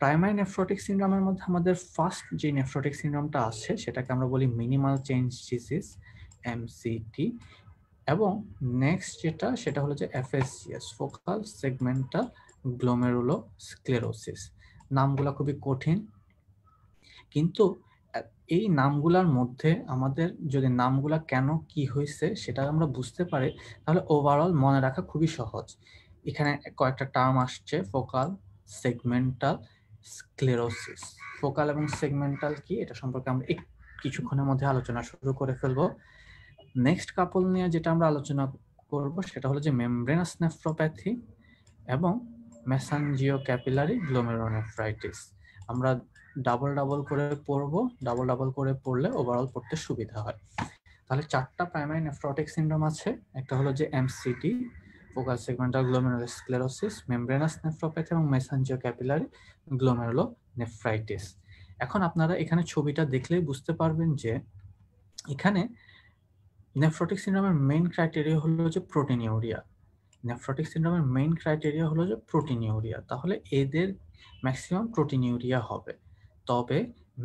प्राइमारी नेफ्रोटिक सिंड्रोमेर मध्ये आमादेर फार्स्ट जे नेफ्रोटिक सिंड्रोमटा आछे सेटाके आमरा बोली मिनिमाल चेंज डिजीज एमसीडी एवं नेक्स्ट जेटा सेटा हलो जे एफएसजीएस फोकाल सेगमेंटाल ग्लोमेरुलोस्क्लेरोसिस। नामगुला खुबই कठिन किन्तु এই নামগুলোর মধ্যে আমাদের যদি নামগুলা কেন কি হইছে সেটা আমরা বুঝতে পারি তাহলে ওভারঅল মনে রাখা খুবই সহজ। এখানে কয়েকটা টার্ম আসছে ফোকাল সেগমেন্টাল স্ক্লেরোসিস। ফোকাল এবং সেগমেন্টাল কি এটা সম্পর্কে আমরা কিছুক্ষণের মধ্যে আলোচনা শুরু করে ফেলব। নেক্সট কাপল নিয়ে যেটা আমরা আলোচনা করব সেটা হলো যে মেমব্রেনাস নেফ্রোপ্যাথি এবং মেসানজিও ক্যাপিলারি গ্লোমেরোনেফ্রাইটিস। আমরা ডাবল ডাবল করে পড়ব, ডাবল ডাবল করে পড়লে ওভারঅল পড়তে সুবিধা হয়। তাহলে চারটা প্রাইমারি নেফ্রোটিক সিনড্রোম আছে, একটা হলো যে MCD focal segmental glomerulosclerosis, membranous nephropathy এবং মেসানজিও ক্যাপিলারি গ্লোমেরুলোনেফ্রাইটিস। এখন আপনারা এখানে ছবিটা দেখলেই বুঝতে পারবেন যে এখানে নেফ্রোটিক সিনড্রোমের মেইন ক্রাইটেরিয়া হলো যে প্রোটিনিউরিয়া। নেফ্রোটিক সিনড্রোমের মেইন ক্রাইটেরিয়া হলো যে প্রোটিনিউরিয়া, তাহলে এদের ম্যাক্সিমাম প্রোটিনিউরিয়া হবে। তবে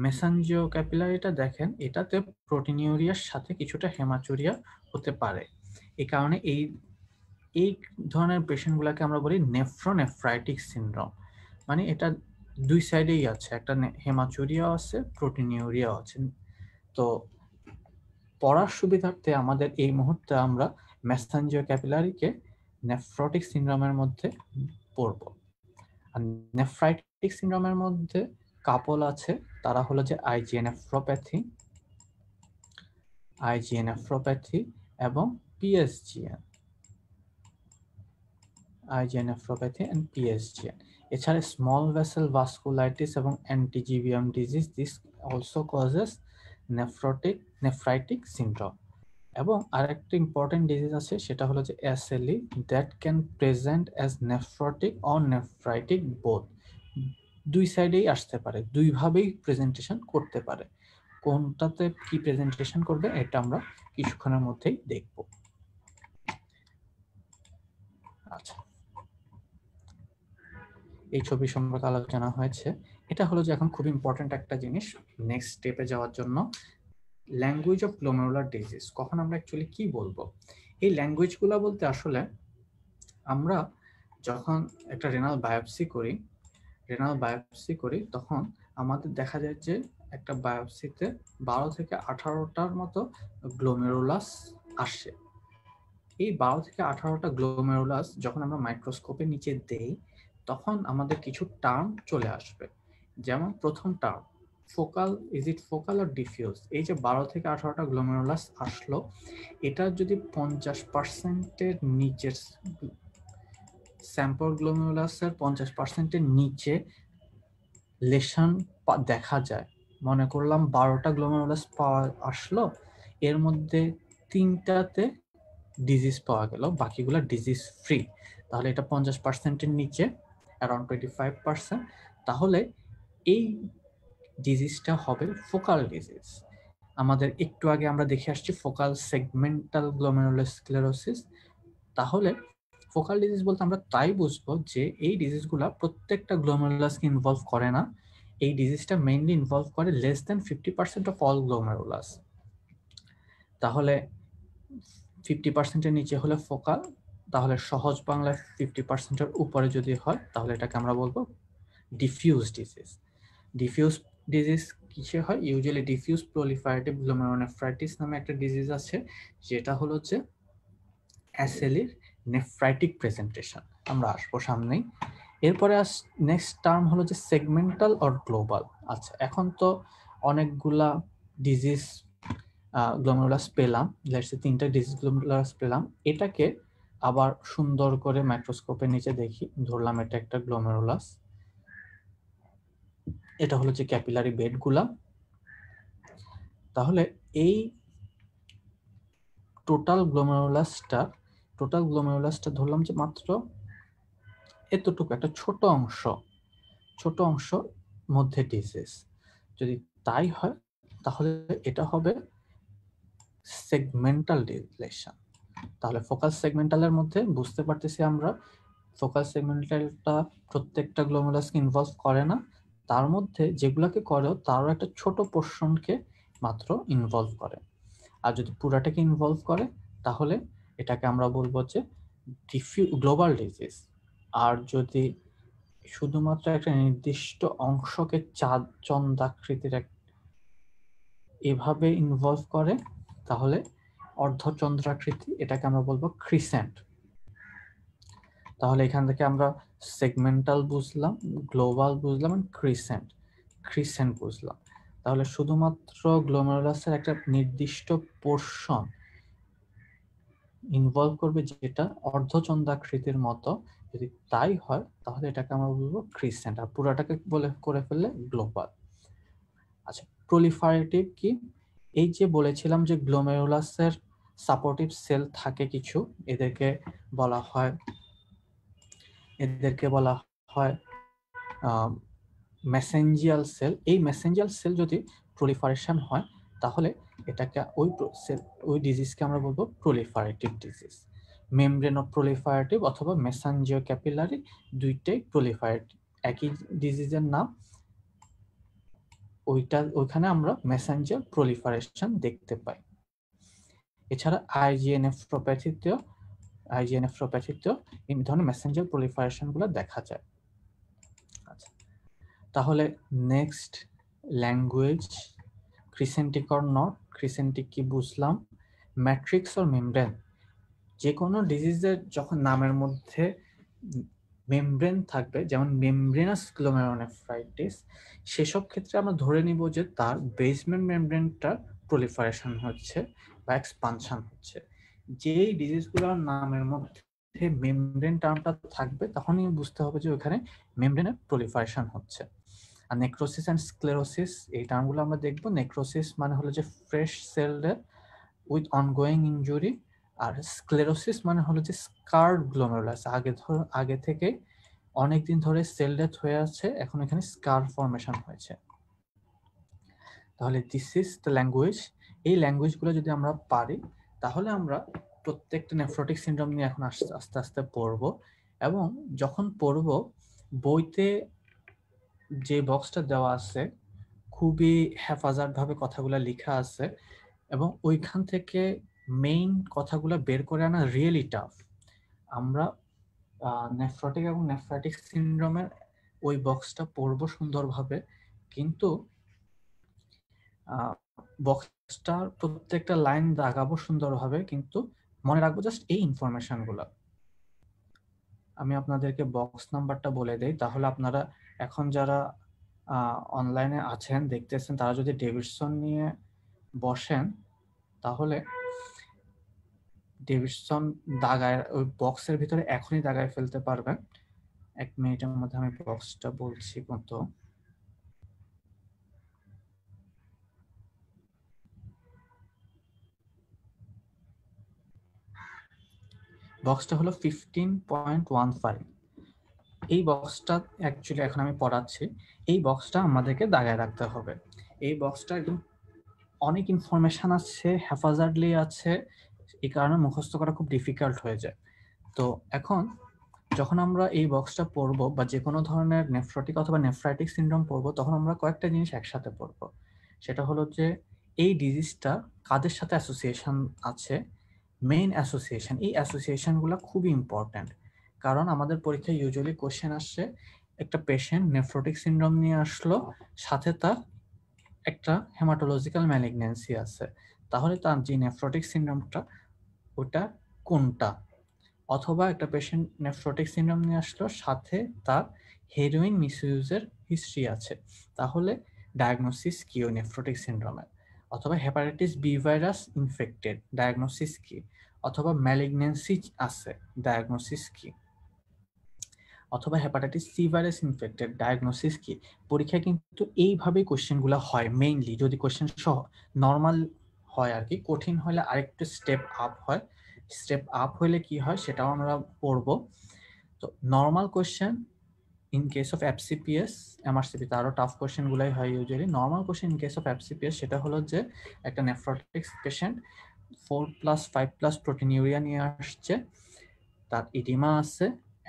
মেসানজিও ক্যাপিলারিটা দেখেন এটাতে প্রোটিনিউরিয়ার সাথে কিছুটা হেমাচুরিয়া হতে পারে, এই কারণে এই এই ধরনের পেশেন্টগুলোকে আমরা বলি নেফ্রোনেফ্রাইটিক সিনড্রোম। মানে এটা দুই সাইডেই আছে, একটা হেমাচুরিয়াও আছে প্রোটিনিউরিয়াও আছে। তো পড়ার সুবিধার্থে আমাদের এই মুহূর্তে আমরা মেসানজিও ক্যাপিলারিকে নেফ্রোটিক সিনড্রোমের মধ্যে পড়ব। আর নেফ্রাইটিক সিনড্রোমের মধ্যে কাপল আছে, তারা হলো যে আইজিএ নেফ্রোপ্যাথি আইজিএ নেফ্রোপ্যাথি এবং PSGN IgA nephropathy and PSGN. এছাড়া স্মল ভেসেল ভাস্কুলাইটিস এবং anti GBM disease this also causes nephrotic nephritic syndrome. এবং আরেকটা ইম্পর্টেন্ট ডিজিজ আছে সেটা হলো যে SLE that can present as nephrotic or nephritic both. দুই সাইডেই আসতে পারে, দুইভাবেই প্রেজেন্টেশন করতে পারে, কোনটাতে কি প্রেজেন্টেশন করবে এটা আমরা কিছুক্ষণের মধ্যেই দেখব। আচ্ছা, এই ছবি সম্পর্কে আলোচনা হয়েছে, এটা হলো যে এখন খুব ইম্পর্টেন্ট একটা জিনিস নেক্সট স্টেপে যাওয়ার জন্য ল্যাঙ্গুয়েজ অফ গ্লোমেরুলার ডিজিজ। কখন আমরা অ্যাকচুয়ালি কি বলবো এই ল্যাঙ্গুয়েজগুলো বলতে আসলে আমরা যখন একটা রেনাল বায়োপসি করি রেনাল বায়োপসি করি তখন আমাদের দেখা যায় যে একটা বায়োপসিতে বারো থেকে আঠারোটার মতো গ্লোমেরুলাস আসে। এই বারো থেকে আঠারোটা গ্লোমেরুলাস যখন আমরা মাইক্রোস্কোপের নিচে দেই তখন আমাদের কিছু টার্ম চলে আসবে। যেমন প্রথম term focal, is it focal আর ডিফিউজ। এই যে বারো থেকে আঠারোটা গ্লোমেরুলাস আসলো, এটা যদি পঞ্চাশ পার্সেন্টের নিচের স্যাম্পল গ্লোমেরুলাসের পঞ্চাশ পার্সেন্টের নিচে লেশন দেখা যায়, মনে করলাম বারোটা গ্লোমেরুলাস পাওয়া আসলো এর মধ্যে তিনটাতে ডিজিজ পাওয়া গেল বাকিগুলো ডিজিজ ফ্রি, তাহলে এটা পঞ্চাশ পার্সেন্টের নিচে অ্যারাউন্ড টোয়েন্টি ফাইভ পার্সেন্ট, তাহলে এই ডিজিজটা হবে ফোকাল ডিজিজ। আমাদের একটু আগে আমরা দেখে আসছি ফোকাল সেগমেন্টাল গ্লোমেরুলোস্ক্লেরোসিস, তাহলে ফোকাল ডিজিজ বলতে আমরা তাই বুঝবো যে এই ডিজিজগুলো প্রত্যেকটা গ্লোমেরুলাসকে ইনভলভ করে না, এই ডিজিজটা মেইনলি ইনভলভ করে less than fifty percent of all glomerulus. তাহলে ফিফটি পার্সেন্টের নিচে হলে ফোকাল, তাহলে সহজ বাংলায় ফিফটি পার্সেন্টের উপরে যদি হয় তাহলে এটাকে আমরা বলবো ডিফিউজ ডিজিজ। ডিফিউজ ডিজিজ কিসে হয়? ইউজুয়ালি ডিফিউজ প্রলিফারেটিভ গ্লোমেরুলোনেফ্রাইটিস নামে একটা ডিজিজ আছে যেটা হলো যে এসএলইর নেফ্রাইটিক প্রেজেন্টেশন, আমরা আসবো সামনেই। এরপরে আস নেক্সট টার্ম হলো যে সেগমেন্টাল অর গ্লোবাল। আচ্ছা, এখন তো অনেকগুলা ডিজিজ গ্লোমেরুলাস পেলাম, লেটস সে তিনটা ডিজিজ গ্লোমেরুলাস পেলাম, এটাকে আবার সুন্দর করে মাইক্রোস্কোপের নিচে দেখি, ধরলাম এটা একটা গ্লোমেরুলাস, এটা হলো যে ক্যাপিলারি বেডগুলা। তাহলে এই টোটাল গ্লোমেরুলাসটা টোটাল গ্লোমেরুলাসটা ধরলাম যে মাত্র এতটুকু একটা ছোট অংশ ছোট অংশর মধ্যে ডিজিজ। যদি তাই হয় তাহলে এটা হবে সেগমেন্টাল ডিপ্লেশন। তাহলে ফোকাল সেগমেন্টালের মধ্যে বুঝতে পারতেছি আমরা ফোকাল সেগমেন্টালটা প্রত্যেকটা গ্লোমেরুলাসকে ইনভলভ করে না, তার মধ্যে যেগুলোকে করে তারও একটা ছোট পোর্শনকে মাত্র ইনভলভ করে। আর যদি পুরাটাকে ইনভলভ করে তাহলে এটাকে আমরা বলবো যে ডিফিউ গ্লোবাল ডিজিজ। আর যদি শুধুমাত্র একটা নির্দিষ্ট অংশকে চাঁদ চন্দাকৃতির এভাবে ইনভলভ করে তাহলে অর্ধচন্দ্রাকৃতি, এটাকে আমরা বলবো ক্রিসেন্ট। তাহলে এখান থেকে আমরা সেগমেন্টাল বুঝলাম, গ্লোবাল বুঝলাম, ক্রিসেন্ট ক্রিসেন্ট বুঝলাম। তাহলে শুধুমাত্র গ্লোমেরুলাসের একটা নির্দিষ্ট পোর্শন ইনভলভ করবে যেটা অর্ধচন্দ্রাকৃতির মতো, যদি তাই হয় তাহলে এটাকে আমরা বলবো ক্রিসেন্ট। আর পুরাটাকে বলে করে ফেললে গ্লোবাল। আচ্ছা, প্রলিফারেটিভ কি? এই যে বলেছিলাম যে গ্লোমেরুলাসের সাপোর্টিভ সেল থাকে কিছু, এদেরকে বলা হয় এদেরকে বলা হয় মেসেঞ্জিয়াল সেল। এই মেসেঞ্জিয়াল সেল যদি প্রলিফারেশন হয় তাহলে এটাকে ওই ওই ডিজিজকে আমরা বলবো প্রলিফারেটিভ ডিজিজ। মেমব্রেনো প্রলিফারেটিভ অথবা মেসেঞ্জিও ক্যাপিলারি দুইটাই প্রলিফারেটিভ, একই ডিজিজের নাম। ওইটা ওইখানে আমরা মেসেঞ্জিয়াল প্রলিফারেশন দেখতে পাই। এছাড়া আইজিএ নেফ্রোপ্যাথিতেও আইজিএ নেফ্রোপ্যাথিতেও এই ধরনের মেসেঞ্জিয়াল প্রলিফারেশনগুলো দেখা যায়। আচ্ছা, তাহলে next language crescentic or not. Crescentic কি বুঝলাম? Matrix or membrane. যে কোনো ডিজিজের যখন নামের মধ্যে মেমব্রেন থাকবে, যেমন মেমব্রেনাস গ্লোমেরুলোনেফ্রাইটিস, সেসব ক্ষেত্রে আমরা ধরে নিব যে তার বেসমেন্ট মেমব্রেনটার প্রলিফারেশন হচ্ছে বা এক্সপানশন হচ্ছে। যেই ডিজিজগুলোর নামের মধ্যে মেমব্রেন টার্মটা থাকবে তখনই বুঝতে হবে যে ওখানে মেমব্রেনের প্রলিফারেশন হচ্ছে। আর নেক্রোসিস অ্যান্ড স্ক্লেরোসিস এই টার্মগুলো আমরা দেখব। নেক্রোসিস মানে হলো যে fresh cell death with ongoing injury, আর স্ক্লেরোসিস মানে হলো যে স্কার্ড গ্লোমেরুলাস, আগে ধর আগে থেকে অনেকদিন ধরে সেল ডেথ হয়ে আছে, এখন এখানে স্কার ফর্মেশন হয়েছে। তাহলে দিস ইজ দ্য ল্যাঙ্গুয়েজ। এই ল্যাঙ্গুয়েজগুলো যদি আমরা পারি তাহলে আমরা প্রত্যেকটা নেফ্রোটিক সিনড্রোম নিয়ে এখন আস্তে আস্তে পড়ব। এবং যখন পড়ব বইতে যে বক্সটা দেওয়া আছে খুবই হেফাজতভাবে কথাগুলো লেখা আছে, এবং ওইখান থেকে মেইন কথাগুলো বের করে আনা রিয়েলি টাফ। আমরা নেফ্রোটিক এবং নেফ্রাটিক সিনড্রোমের ওই বক্সটা পড়ব সুন্দরভাবে, কিন্তু বক্সটার প্রত্যেকটা লাইন দাগাবো সুন্দরভাবে, কিন্তু মনে রাখবো জাস্ট এই ইনফরমেশনগুলো। আমি আপনাদেরকে বক্স নাম্বারটা বলে দেই, তাহলে আপনারা এখন যারা অনলাইনে আছেন দেখতেছেন তারা যদি ডেভিডসন নিয়ে বসেন তাহলে ডেভিডসন দাগায় ওই বক্সের ভিতরে এখনই দাগায় ফেলতে পারবেন। এক মিনিটের মধ্যে আমি বক্সটা বলছি কত। বক্সটা হলো ফিফটিন পয়েন্ট ওয়ান ফাইভ। এই বক্সটা অ্যাকচুয়ালি এখন আমি পড়াচ্ছি, এই বক্সটা আমাদেরকে দাগায় রাখতে হবে। এই বক্সটা একদম অনেক ইনফরমেশন আছে, হেফাজার্ডলি আছে, এই কারণে মুখস্থ করা খুব ডিফিকাল্ট হয়ে যায়। তো এখন যখন আমরা এই বক্সটা পড়বো বা যে কোনো ধরনের নেফ্রোটিক অথবা নেফ্রাইটিক সিনড্রোম পড়বো তখন আমরা কয়েকটা জিনিস একসাথে পড়বো। সেটা হলো যে এই ডিজিজটা কাদের সাথে অ্যাসোসিয়েশন আছে, মেইন অ্যাসোসিয়েশন। এই অ্যাসোসিয়েশনগুলো খুবই ইম্পর্ট্যান্ট, কারণ আমাদের পরীক্ষায় ইউজুয়ালি কোশ্চেন আসছে একটা পেশেন্ট নেফ্রোটিক সিনড্রোম নিয়ে আসলো, সাথে তার একটা হেমাটোলজিক্যাল ম্যালিগন্যান্সি আছে, তাহলে তার যে নেফ্রোটিক সিনড্রোমটা ওটা কোনটা? অথবা একটা পেশেন্ট নেফ্রোটিক সিনড্রোম নিয়ে আসলো, সাথে তার হেরোইন মিসইউজের হিস্ট্রি আছে, তাহলে ডায়াগনোসিস কি ওই নেফ্রোটিক সিনড্রোমের? অথবা hepatitis B virus infected, diagnosis কি? অথবা ম্যালিগন্যান্সি আছে, ডায়াগনোসিস কি? অথবা hepatitis C virus infected, diagnosis কি? পরীক্ষায় কিন্তু এইভাবেই কোশ্চেনগুলো হয় মেইনলি, যদি কোশ্চেন সহ নর্মাল হয় আর কি। কঠিন হলে আরেকটু স্টেপ আপ হয়, স্টেপ আপ হলে কি হয় সেটাও আমরা পড়ব। তো normal question in case of F C P S, M R C P तारो tough question गुलाई है usually normal question in case of F C P S शेटा होलो जे एक टा nephrotic patient four plus five plus proteinuria निये आश्चे तार edema आसे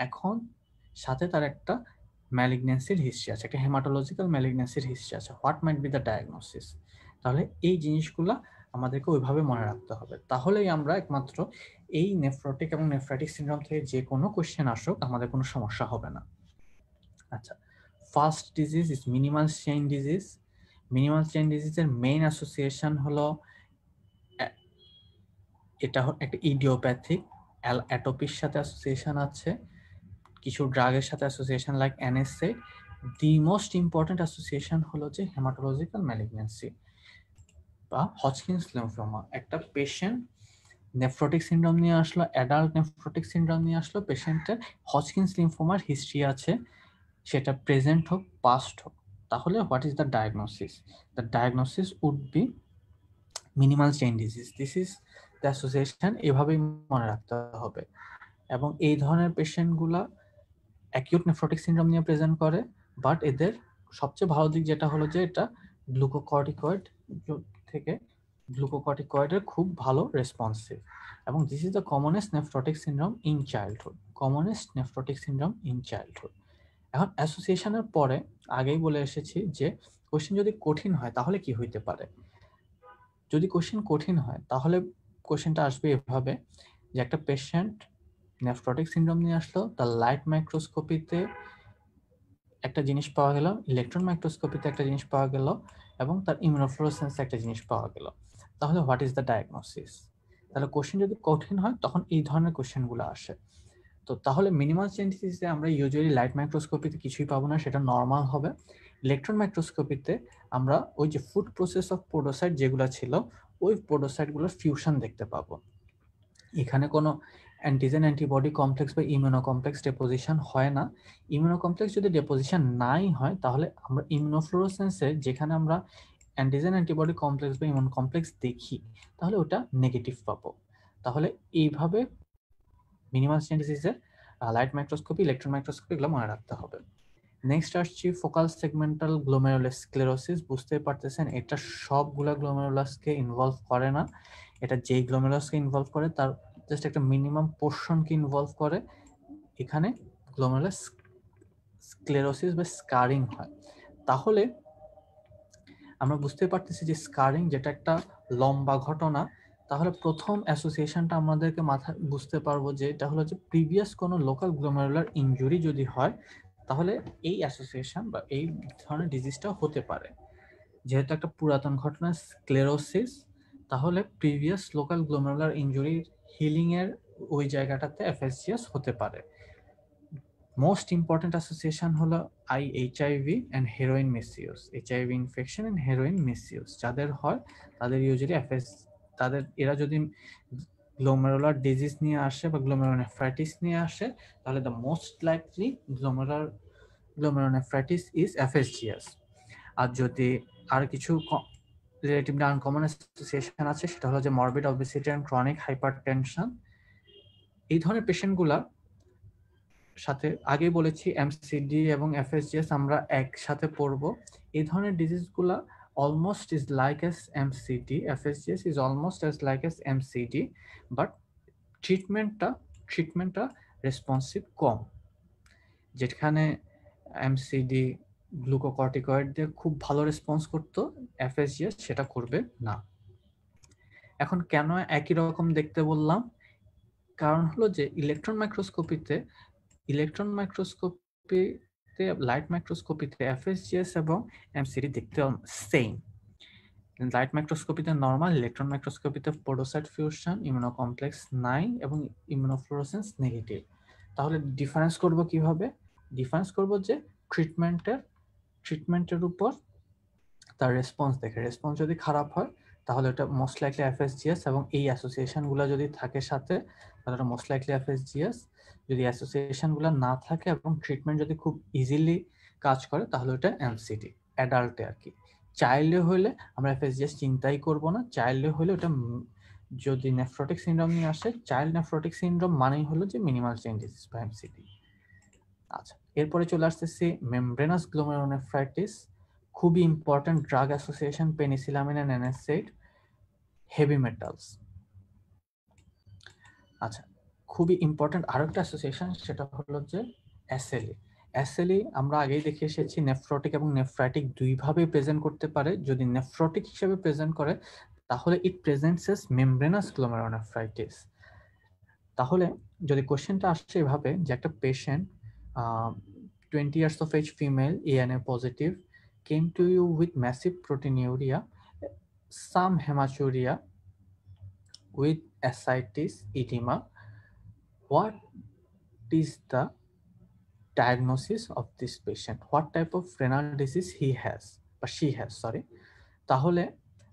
एकोन साथे तार एक टा malignancy history आचे के hematological malignancy history आचे what might be the diagnosis ताहले ये जिनिश गुला हमारे को विभावे मने रखता होगा ताहले याम्रा एक मात्रो ये nephrotic एवं nephritic syndrome थे जे कोनो question आश्चो हमारे कोनो समस्या होगा ना अच्छा, first disease is minimal chain disease. Minimal chain disease is main association holo. Eta ho ekta idiopathic atopy shate association ache. Kichu drug er shate association like N S A I D. The most important association holo je hematological malignancy. Ba Hodgkin's lymphoma. Ekta patient nephrotic syndrome niye ashlo, adult nephrotic syndrome niye ashlo. Patient er Hodgkin's lymphoma history ache. शेटा present हो past हो ताहोले what is the diagnosis the diagnosis would be minimal change disease this is the association এভাবে মনে রাখতে হবে এবং এই ধরনের পেশেন্টগুলা অ্যাকিউট নেফ্রোটিক সিনড্রোম নিয়ে প্রেজেন্ট করে বাট এদের সবচেয়ে ভালো দিক যেটা হলো যে এটা গ্লুকোকর্টিকয়েড থেকে গ্লুকোকর্টিকয়েডের খুব ভালো রেসপন্সিভ এবং this is the commonest nephrotic syndrome in childhood commonest nephrotic syndrome in childhood এখন অ্যাসোসিয়েশনের পরে আগেই বলে এসেছি যে কোশ্চেন যদি কঠিন হয় তাহলে কি হইতে পারে যদি কোশ্চেন কঠিন হয় তাহলে কোশ্চেনটা আসবে এভাবে যে একটা পেশেন্ট নেফ্রোটিক সিনড্রোম নিয়ে আসলো তার লাইট মাইক্রোস্কোপিতে একটা জিনিস পাওয়া গেল ইলেকট্রন মাইক্রোস্কোপিতে একটা জিনিস পাওয়া গেল এবং তার ইমিউনোফ্লোরেসেন্স একটা জিনিস পাওয়া গেল তাহলে হোয়াট ইজ দ্য ডায়াগনোসিস তাহলে কোশ্চেন যদি কঠিন হয় তখন এই ধরনের কোশ্চেনগুলো আসে तो ताहोले मिनिमल चेन डिजीज आमरा यूजुअली लाइट माइक्रोस्कोपी ते किछुई पाबो ना सेटा नॉर्मल होबे इलेक्ट्रॉन माइक्रोस्कोपी ते आमरा ओई जे फूड प्रोसेस अफ पोडोसाइट जेगुला छिलो ओई पोडोसाइट गुलोर फ्यूजन देखते पाबो एखाने कोनो एंटीजन एंटीबॉडी कॉम्प्लेक्स बा इम्यूनो कॉम्प्लेक्स डेपोजिशन हय ना इम्यूनो कॉम्प्लेक्स जदि डेपोजिशन नाई हय ताहोले आमरा इम्यूनोफ्लोरोसेंसे जेखाने आमरा एंटीजन एंटीबॉडी कॉम्प्लेक्स बा इम्यून कॉम्प्लेक्स देखी ताहोले ओटा नेगेटिव पाबो ताहोले এইভাবে minimal change disease light microscopy electron microscopy এগুলো মনে রাখতে হবে নেক্সট আসছে ফোকাল সেগমেন্টাল গ্লোমেরুলাসক্লেরোসিস বুঝতে পারতেছেন এটা সবগুলা গ্লোমেরুলাসকে ইনভলভ করে না এটা যেই গ্লোমেরুলাসকে ইনভলভ করে তার জাস্ট একটা মিনিমাম পোরশন কে ইনভলভ করে এখানে গ্লোমেরুলাস স্ক্লেরোসিস বা স্কারিং হয় তাহলে আমরা বুঝতে পারতেছি যে স্কারিং যেটা একটা লম্বা ঘটনা তাহলে প্রথম অ্যাসোসিয়েশনটা আমাদেরকে মাথা বুঝতে পারবো যে এটা হলো যে প্রিভিয়াস কোন লোকাল গ্লোমেরুলার ইনজুরি যদি হয় তাহলে এই অ্যাসোসিয়েশন বা এই ধরনের ডিজিজটা হতে পারে যেহেতু একটা পুরাতন ঘটনা স্ক্লেরোসিস তাহলে প্রিভিয়াস লোকাল গ্লোমেরুলার ইনজুরির হিলিং এর ওই জায়গাটাতে এফএসজিএস হতে পারে মোস্ট ইম্পর্টেন্ট অ্যাসোসিয়েশন হলো I HIV and heroin misuse HIV infection and heroin misuse যাদের হয় তাদের ইউজুয়ালি এফএস তাদের এরা যদি গ্লোমেরুলার ডিজিজ নিয়ে আসে বা গ্লোমেরুলোনেফ্রাইটিস নিয়ে আসে তাহলে the most likely glomerular glomerulonephritis is F S G S আর যদি আর কিছু রিলেটিভলি আনকমন অ্যাসোসিয়েশন আছে সেটা হলো যে morbid obesity and chronic hypertension এই ধরনের পেশেন্টগুলা সাথে আগেই বলেছি M C D এবং F S G S আমরা একসাথে পড়ব এই ধরনের ডিজিজগুলা almost is like as M C D F S G S is almost as like as M C D but treatment ta treatment ta responsive kom jekhane M C D glucocorticoid de khub bhalo response korto F S G S seta korbe na ekhon keno eki rokom dekhte bollam karon holo je electron microscopy te electron microscopy light microscopy তে F S G S এবং M C D দেখতে same light মাইক্রোস্কোপিতে normal electron মাইক্রোস্কোপিতে podocyte fusion immuno complex নাই এবং immunofluorescence negative তাহলে difference করব কিভাবে ডিফারেন্স করব যে ট্রিটমেন্টের ট্রিটমেন্টের উপর তার রেসপন্স দেখে রেসপন্স যদি খারাপ হয় তাহলে এটা most likely F S G S এবং এই অ্যাসোসিয়েশনগুলো যদি থাকে সাথে তাহলে এটা most likely F S G S যদি অ্যাসোসিয়েশনগুলো না থাকে এবং ট্রিটমেন্ট যদি খুব ইজিলি কাজ করে তাহলে এটা M C D অ্যাডাল্টে আর কি চাইল্ডে হলে আমরা F S G S চিন্তাই করব না চাইল্ডে হলে ওটা যদি নেফ্রোটিক সিনড্রোম নিয়ে আসে চাইল্ড নেফ্রোটিক সিনড্রোম মানেই হলো যে মিনিমাল চেন ডিজিজ বা M C D আচ্ছা এরপরে চলে আসছে মেমব্রেনাস গ্লোমেরুলোনেফ্রাইটিস, খুবই important drug association penicillamine and NSAID heavy metals. আচ্ছা খুবই ইম্পর্টেন্ট আরেকটা অ্যাসোসিয়েশন সেটা হলো যে এসএলই। এসএলই আমরা আগেই দেখে এসেছি নেফ্রোটিক এবং নেফ্রাইটিক দুইভাবে প্রেজেন্ট করতে পারে। যদি নেফ্রোটিক হিসেবে প্রেজেন্ট করে তাহলে ইট প্রেজেন্টস মেমব্রেনাস গ্লোমেরুলোনেফ্রাইটিস। তাহলে যদি কোশ্চেনটা আসছে এভাবে যে একটা patient twenty years of age female ANA positive came to you with massive proteinuria, some haematuria with ascites, edema. What is the diagnosis of this patient? What type of renal disease he has or she has? Sorry. তাহলে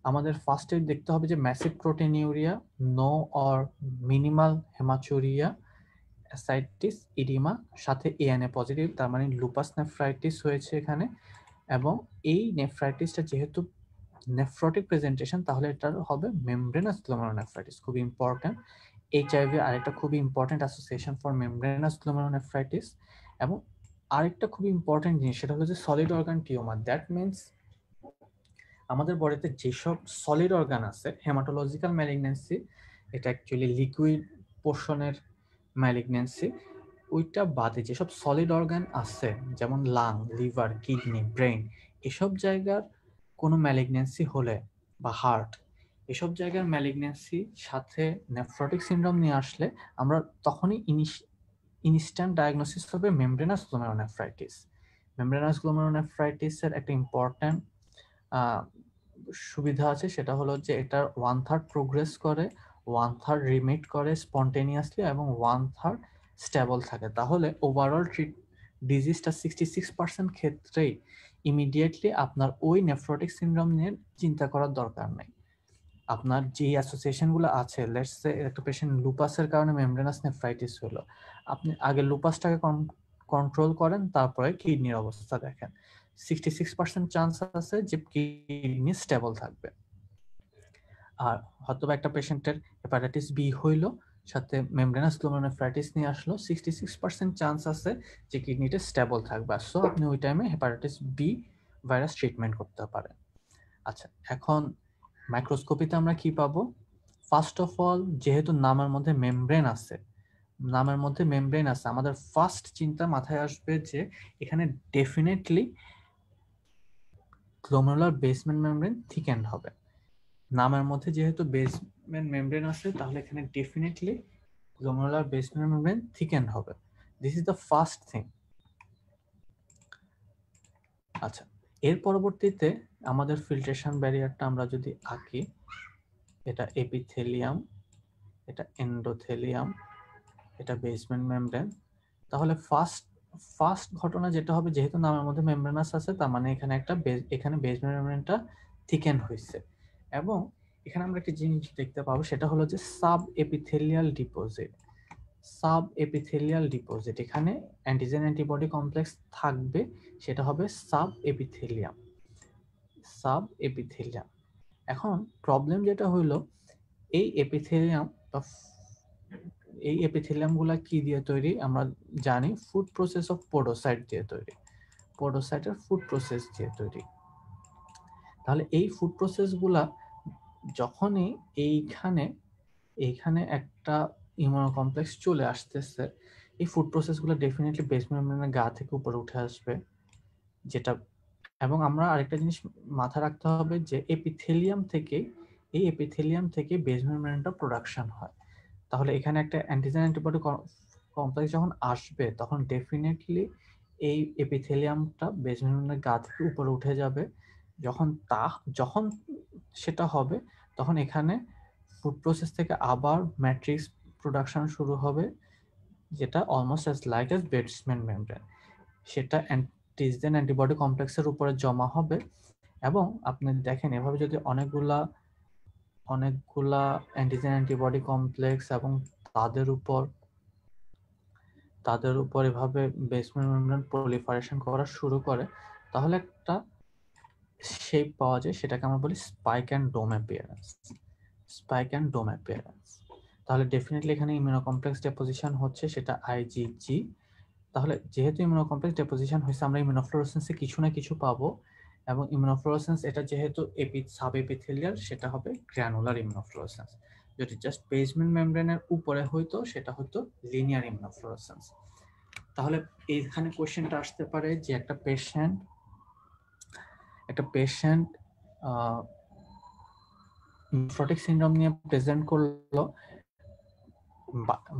আমাদের first aid দেখতে হবে যে massive proteinuria, no or minimal haematuria, ascites, oedema, সাথে ANA positive, তার মানে lupus nephritis হয়েছে এখানে। এবং এই নেফ্রাইটিসটা যেহেতু নেফ্রোটিক প্রেজেন্টেশন তাহলে এটা হবে মেমব্রেনাস গ্লোমেরুলোনেফ্রাইটিস, খুবই ইম্পর্টেন্ট। এইচআইভি আরেকটা খুবই important association for membranous glomerulonephritis. এবং আরেকটা খুবই ইম্পর্টেন্ট জিনিস সেটা হলো যে solid organ tumour. That means আমাদের বডিতে যেসব সলিড অর্গান আছে, হেমাটোলজিক্যাল ম্যালিগন্যান্সি এটা অ্যাকচুয়ালি লিকুইড পোর্শনের ম্যালিগন্যান্সি, ওইটা বাদে যেসব সলিড অর্গান আছে যেমন লাং, লিভার, কিডনি, ব্রেন, এসব জায়গার কোনো ম্যালিগন্যান্সি হলে বা হার্ট, এসব জায়গার ম্যালিগন্যান্সি সাথে নেফ্রোটিক সিনড্রোম নিয়ে আসলে আমরা তখনই ইনস্ট্যান্ট ডায়াগনোসিস হবে মেমব্রেনাস গ্লোমেরুলোনেফ্রাইটিস। মেমব্রেনাস গ্লোমেরুলোনেফ্রাইটিসের একটা ইম্পর্ট্যান্ট সুবিধা আছে সেটা হলো যে এটার ওয়ান থার্ড প্রোগ্রেস করে, ওয়ান থার্ড রিমিট করে স্পন্টেনিয়াসলি এবং ওয়ান থার্ড স্টেবল থাকে। তাহলে ওভারঅল ট্রিট ডিজিজটা সিক্সটি সিক্স পার্সেন্ট ক্ষেত্রেই ইমিডিয়েটলি আপনার ওই নেফ্রোটিক সিনড্রোম নিয়ে চিন্তা করার দরকার নেই। আপনার যে অ্যাসোসিয়েশনগুলো আছে, লেটস সে একটা পেশেন্ট লুপাসের কারণে মেমব্রেনাস নেফ্রাইটিস হলো, আপনি আগে লুপাসটাকে কন্ট্রোল করেন তারপরে কিডনির অবস্থা দেখেন, সিক্সটি সিক্স পার্সেন্ট চান্স আছে যে কিডনি স্টেবল থাকবে। আর হয়তো একটা পেশেন্টের হেপাটাইটিস বি হইলো সাথে মেমব্রেনাস গ্লোমেরুলোনেফ্রাইটিস নিয়ে আসলো, সিক্সটি সিক্স পার্সেন্ট চান্স আছে যে কিডনিটা স্টেবল থাকবে, সো আপনি ওই টাইমে হেপাটাইটিস বি ভাইরাস ট্রিটমেন্ট করতে পারেন। আচ্ছা এখন মাইক্রোস্কোপিতে আমরা কি পাবো? ফার্স্ট অফ অল যেহেতু নামের মধ্যে মেমব্রেন আছে, নামের মধ্যে মেমব্রেন আছে আমাদের ফার্স্ট চিন্তা মাথায় আসবে যে এখানে definitely glomerular basement membrane thickened হবে। নামের মধ্যে যেহেতু বেসমেন্ট মেমব্রেন আছে তাহলে এখানে definitely glomerular basement membrane thickened হবে, this is the first thing. আচ্ছা এর পরবর্তীতে আমাদের ফিল্ট্রেশন ব্যারিয়ারটা আমরা যদি আঁকি, এটা এপিথেলিয়াম, এটা এন্ডোথেলিয়াম, এটা বেসমেন্ট মেমব্রেন। তাহলে ফার্স্ট ফার্স্ট ঘটনা যেটা হবে, যেহেতু নামের মধ্যে মেমব্রেনাস আছে তার মানে এখানে একটা এখানে বেসমেন্ট মেমব্রেনটা থিকেন হয়েছে। এবং এখানে আমরা একটা জিনিস দেখতে পাবো সেটা হলো যে sub epithelial deposit. Sub epithelial deposit এখানে অ্যান্টিজেন অ্যান্টিবডি কমপ্লেক্স থাকবে, সেটা হবে সাব এপিথেলিয়াম, সাব এপিথেলিয়াম। এখন প্রবলেম যেটা হলো এই এপিথেলিয়াম, এই এপিথেলিয়ামগুলা কি দিয়ে তৈরি আমরা জানি, ফুড প্রসেস অফ পোডোসাইট দিয়ে তৈরি, পোডোসাইটের ফুড প্রসেস দিয়ে তৈরি। তাহলে এই ফুড প্রসেসগুলা যখনই এইখানে এইখানে একটা ইমিউনো কমপ্লেক্স চলে আসতেছে, এই ফুড প্রসেসগুলো ডেফিনেটলি বেসমেন্ট মেমব্রেনের গা থেকে উপরে উঠে আসবে। যেটা এবং আমরা আরেকটা জিনিস মাথা রাখতে হবে যে এপিথেলিয়াম থেকে এই এপিথেলিয়াম থেকে বেসমেন্ট মেমব্রেনটা প্রোডাকশন হয়। তাহলে এখানে একটা অ্যান্টিজেন অ্যান্টিবডি কমপ্লেক্স যখন আসবে তখন ডেফিনেটলি এই এপিথেলিয়ামটা বেসমেন্ট মেমব্রেনের গা থেকে উপরে উঠে যাবে। যখন তা যখন সেটা হবে তখন এখানে ফুড প্রসেস থেকে আবার ম্যাট্রিক্স প্রোডাকশন শুরু হবে, যেটা almost as like as basement membrane. সেটা অ্যান্টিজেন অ্যান্টিবডি কমপ্লেক্সের উপরে জমা হবে। এবং আপনি দেখেন এভাবে যদি অনেকগুলা অনেকগুলা অ্যান্টিজেন অ্যান্টিবডি কমপ্লেক্স এবং তাদের উপর তাদের উপর এভাবে বেসমেন্ট মেমব্রেন প্রলিফারেশন করা শুরু করে তাহলে একটা শেপ পাওয়া যায়, সেটাকে আমরা বলি spike and dome appearance, spike and dome appearance. তাহলে ডেফিনেটলি এখানে ইমিউনো কমপ্লেক্স ডেপোজিশন হচ্ছে, সেটা আইজিজি, তাহলে যেহেতু ইমিউনো কমপ্লেক্স ডেপোজিশন হইছে আমরা ইমিউনোফ্লোরেসেন্সে কিছু না কিছু পাবো এবং ইমিউনোফ্লোরেসেন্স এটা যেহেতু এপি সাব এপিথেলিয়াল সেটা হবে গ্র্যানুলার ইমিউনোফ্লোরেসেন্স, যদি জাস্ট বেসমেন্ট মেমব্রেনের উপরে হইতো সেটা হতো লিনিয়ার ইমিউনোফ্লোরেসেন্স। তাহলে এইখানে কোশ্চেনটা আসতে পারে যে একটা পেশেন্ট একটা পেশেন্ট নেফ্রোটিক সিনড্রোম নিয়ে প্রেজেন্ট করলো,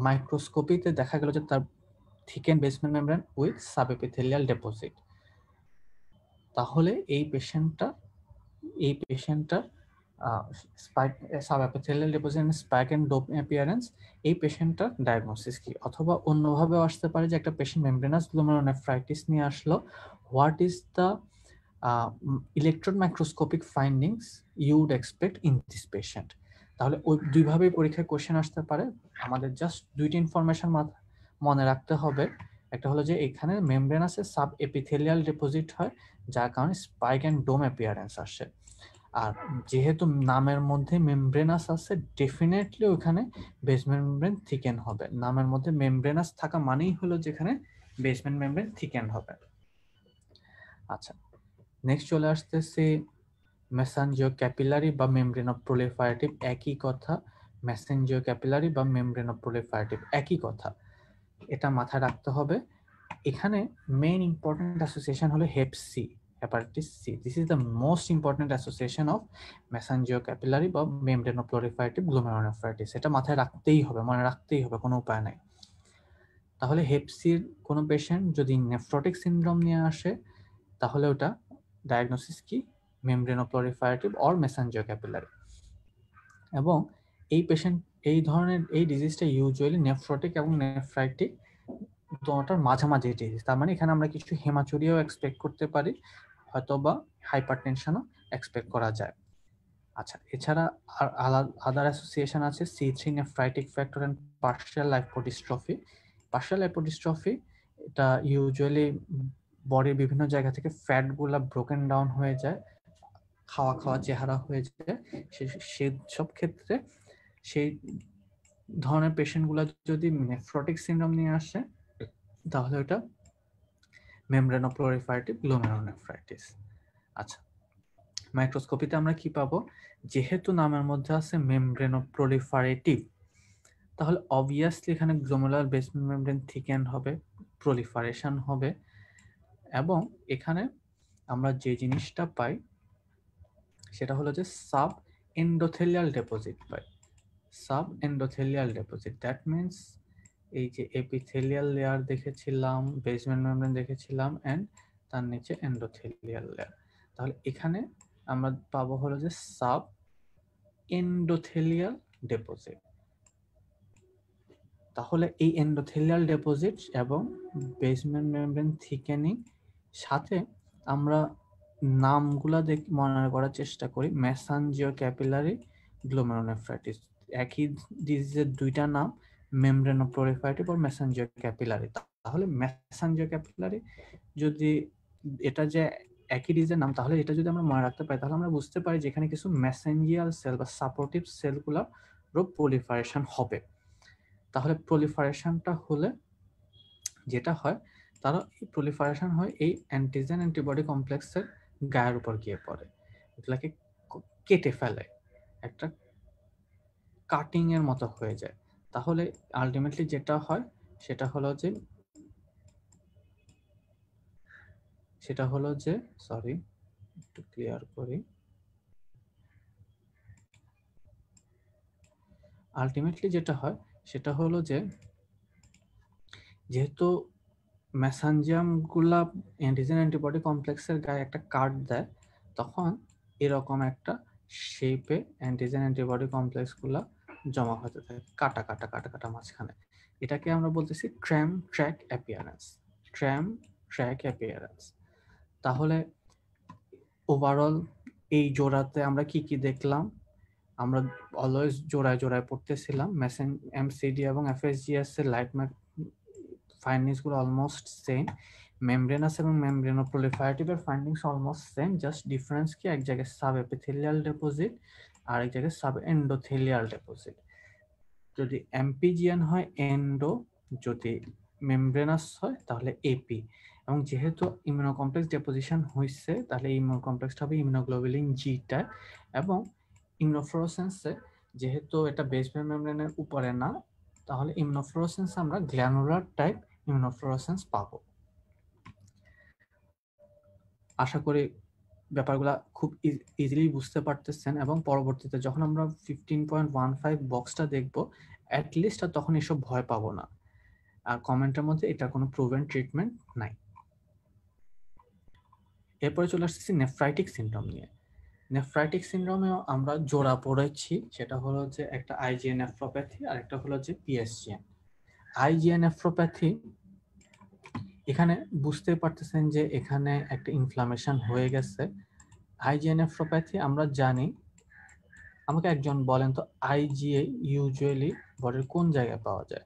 মাইক্রোস্কোপিতে দেখা গেল যে তার thicken basement membrane with subepithelial deposit. তাহলে এই পেশেন্টটা এই পেশেন্টটার subepithelial deposit spike and dome appearance, এই পেশেন্টটার ডায়াগনোসিস কি? অথবা অন্যভাবেও আসতে পারে যে একটা পেশেন্ট মেমব্রেনাস গ্লোমেরুলোনেফ্রাইটিস নিয়ে আসলো, what is the electron microscopic findings you would expect in this patient. তাহলে ওই দুইভাবেই পরীক্ষায় কোশ্চেন আসতে পারে, আমাদের জাস্ট দুইটা ইনফরমেশন মাথা মনে রাখতে হবে। একটা হলো যে এখানে মেমব্রেনাসে সাব এপিথেলিয়াল ডিপোজিট হয় যার কারণে স্পাইক অ্যান্ড ডোম অ্যাপিয়ারেন্স আসে, আর যেহেতু নামের মধ্যে মেমব্রেনাস আসে ডেফিনেটলি ওখানে বেসমেন্ট মেমব্রেন থিকেন হবে, নামের মধ্যে মেমব্রেনাস থাকা মানেই হলো যেখানে বেসমেন্ট মেমব্রেন থিকেন হবে। আচ্ছা, নেক্সট চলে আসতেছে মেসেঞ্জিও ক্যাপিলারি বা মেমব্রেন অফ প্রলিফারেটিভ, একই কথা। মেসেঞ্জিও ক্যাপিলারি বা মেমব্রেন অফ প্রলিফারেটিভ একই কথা, এটা মাথায় রাখতে হবে। এখানে মেইন ইম্পর্টেন্ট অ্যাসোসিয়েশন হলো hep C, hepatitis C. This is the most important association of mesangio capillary বা মেমব্রেন অফ প্রলিফারেটিভ গ্লোমেরুলোনেফ্রাইটিস, এটা মাথায় রাখতেই হবে, মনে রাখতেই হবে, কোনো উপায় নাই। তাহলে হেপ সির কোনো পেশেন্ট যদি নেফ্রোটিক সিনড্রোম নিয়ে আসে তাহলে ওটা ডায়াগনোসিস কি? Membrane of proliferative or mesangio capillary. এবং এই পেশেন্ট এই ধরনের এই ডিজিজটা ইউজুয়ালি নেফ্রোটিক এবং নেফ্রাইটিক দুটার মাঝামাঝি ডিজিজ, তার মানে এখানে আমরা কিছু হেমাচুরিয়াও এক্সপেক্ট করতে পারি, হয়তোবা হাইপারটেনশনও এক্সপেক্ট করা যায়। আচ্ছা, এছাড়া আর আলাদা আদার অ্যাসোসিয়েশন আছে C three nephritic factor and partial lipodystrophy. Partial lipodystrophy এটা ইউজুয়ালি বডির বিভিন্ন জায়গা থেকে ফ্যাটগুলো ব্রোকেন ডাউন হয়ে যায়, খাওয়া খাওয়া চেহারা হয়ে যায়, সে সব ক্ষেত্রে সেই ধরনের পেশেন্টগুলো যদি নেফ্রোটিক সিনড্রোম নিয়ে আসে তাহলে ওটা মেমব্রেনো প্রলিফারেটিভ গ্লোমেরুলোনেফ্রাইটিস। আচ্ছা, মাইক্রোস্কোপিতে আমরা কি পাবো? যেহেতু নামের মধ্যে আছে মেমব্রেনো প্রলিফারেটিভ তাহলে অবভিয়াসলি এখানে গ্লোমেরুলার বেসমেন্ট মেমব্রেন থিকেন হবে, প্রলিফারেশন হবে। এবং এখানে আমরা যে জিনিসটা পাই সেটা হলো যে সাব এন্ডোথেলিয়াল ডিপোজিট পাই, sub endothelial deposit. That means এই যে এপিথেলিয়াল লেয়ার দেখেছিলাম, বেসমেন্ট মেমব্রেন দেখেছিলাম অ্যান্ড তার নিচে এন্ডোথেলিয়াল লেয়ার, তাহলে এখানে আমরা পাবো হলো যে সাব এন্ডোথেলিয়াল ডিপোজিট। তাহলে এই এন্ডোথেলিয়াল ডিপোজিট এবং বেসমেন্ট মেমব্রেন থিকেনিং সাথে আমরা নামগুলা দেখে মনে করার চেষ্টা করি। মেসেঞ্জিও ক্যাপিলারি গ্লোমেরুলোনেফ্রাইটিস একই ডিজিজের দুইটা নাম, মেমব্রেন অফ প্রলিফারেটিভ আর মেসেঞ্জিও ক্যাপিলারি। তাহলে মেসেঞ্জিও ক্যাপিলারি যদি এটা যে একই ডিজিজের নাম তাহলে এটা যদি আমরা মনে রাখতে পারি তাহলে আমরা বুঝতে পারি যে এখানে কিছু মেসেঞ্জিয়াল সেল বা সাপোর্টিভ সেলগুলোরও প্রলিফারেশন হবে। তাহলে প্রলিফারেশনটা হলে যেটা হয় তারা প্রলিফারেশন হয় এই অ্যান্টিজেন অ্যান্টিবডি কমপ্লেক্সের গায়ের উপর গিয়ে পড়ে, এগুলাকে কেটে ফেলে, একটা কাটিং এর মতো হয়ে যায়। তাহলে আলটিমেটলি যেটা হয় সেটা হলো যে সেটা হলো যে সরি একটু ক্লিয়ার করি, আলটিমেটলি যেটা হয় সেটা হলো যে যেহেতু মেসেঞ্জিয়ামগুলা অ্যান্টিজেন অ্যান্টিবডি কমপ্লেক্সের গায়ে একটা কাট দেয় তখন এরকম একটা শেপে অ্যান্টিজেন অ্যান্টিবডি কমপ্লেক্সগুলা জমা হতে থাকে, কাটা কাটা কাটা কাটা মাঝখানে। এটাকে আমরা বলতেছি tram track appearance, tram track appearance. তাহলে ওভারঅল এই জোড়াতে আমরা কি কি দেখলাম? আমরা অলওয়েজ জোড়ায় জোড়ায় পড়তেছিলাম, মেসেন এমসিডি এবং এফএসজিএস এর লাইট ম্যাপ ফাইন্ডিংসগুলো অলমোস্ট সেম, মেমব্রেনাস এবং মেমব্রেনো প্রলিফারেটিভের findings almost same, just difference কি এক জায়গায় সাব এপিথেলিয়াল ডিপোজিট আর এক জায়গায় সাব এন্ডোথেলিয়াল ডিপোজিট। যদি এমপিজিএন হয় এন্ডো, যদি মেমব্রেনাস হয় তাহলে এপি, এবং যেহেতু ইমিউনো কমপ্লেক্স ডেপোজিশন হইছে তাহলে ইমিউনো কমপ্লেক্সটা হবে ইমিউনোগ্লোবুলিন জি টা, এবং ইমিউনোফ্লোরেসেন্সে যেহেতু এটা বেসমেন্ট মেমব্রেনের উপরে না তাহলে ইমিউনোফ্লোরেসেন্স আমরা গ্ল্যানুলার টাইপ ইমিউনোফ্লোরেসেন্স পাবো। আশা করি ব্যাপারগুলো খুব ইজিলি বুঝতে পারতেছেন, এবং পরবর্তীতে যখন আমরা ফিফটিন পয়েন্ট ফিফটিন বক্সটা দেখব অ্যাট লিস্ট আর তখন এসব ভয় পাবো না। আর কমেন্টের মধ্যে এটা কোনো প্রুভেন ট্রিটমেন্ট নাই। এরপরে চলে আসতেছি নেফ্রাইটিক সিনড্রোম নিয়ে। নেফ্রাইটিক সিনড্রোমেও আমরা জোড়া পড়েছি, সেটা হলো যে একটা আইজিএ নেফ্রোপ্যাথি আর একটা হলো যে পিএসজিএন। আইজিএ নেফ্রোপ্যাথি এখানে বুঝতে পারতেছেন যে এখানে একটা ইনফ্লামেশন হয়ে গেছে। আইজিএ নেফ্রোপ্যাথি আমরা জানি, আমাকে একজন বলেন তো আইজিএ ইউজুয়ালি বডির কোন জায়গায় পাওয়া যায়?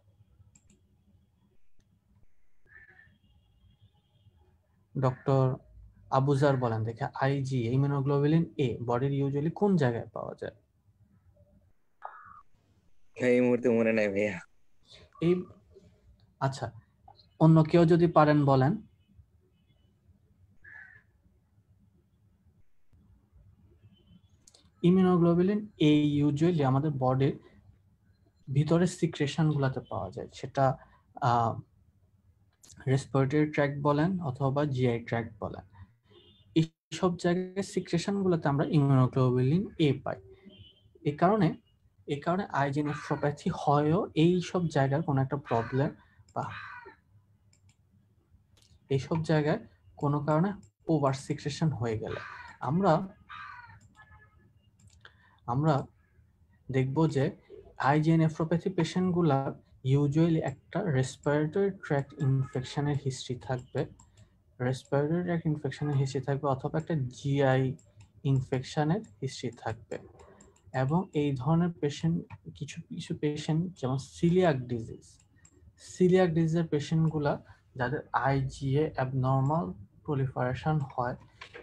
ডক্টর আবুজার বলেন দেখে, আইজিএ ইমিউনোগ্লোবুলিন এ বডির ইউজুয়ালি কোন জায়গায় পাওয়া যায়? এই মুহূর্তে মনে নাই ভাইয়া। এই আচ্ছা, অন্য কেউ যদি পারেন বলেন। ইমিউনোগ্লোবুলিন এ ইউজুয়ালি আমাদের বডির ভিতরে সিক্রেশন গুলাতে পাওয়া যায়, সেটা রেসপিরেটরি ট্র্যাক্ট বলেন অথবা জিআই ট্র্যাক্ট বলেন, এইসব জায়গায় সিক্রেশন গুলোতে আমরা ইমিউনোগ্লোবুলিন এ পাই। এই কারণে এই কারণে আইজিএ নেফ্রোপ্যাথি হয়ও এই সব জায়গার কোনো একটা প্রবলেম বা এইসব জায়গায় কোনো কারণে ওভার সিক্রেশন হয়ে গেলে আমরা আমরা দেখব যে আইজিএ নেফ্রোপ্যাথি পেশেন্টগুলার ইউজুয়ালি একটা রেসপিরেটরি ট্র্যাক্ট ইনফেকশনের হিস্ট্রি থাকবে, রেসপিরেটরি ট্র্যাক্ট ইনফেকশনের হিস্ট্রি থাকবে অথবা একটা জিআই ইনফেকশনের হিস্ট্রি থাকবে। এবং এই ধরনের পেশেন্ট কিছু কিছু পেশেন্ট যেমন সিলিয়াক ডিজিজ, সিলিয়াক ডিজিজের পেশেন্টগুলা যাদের আইজিএ অ্যাবনর্মাল প্রলিফারেশন হয়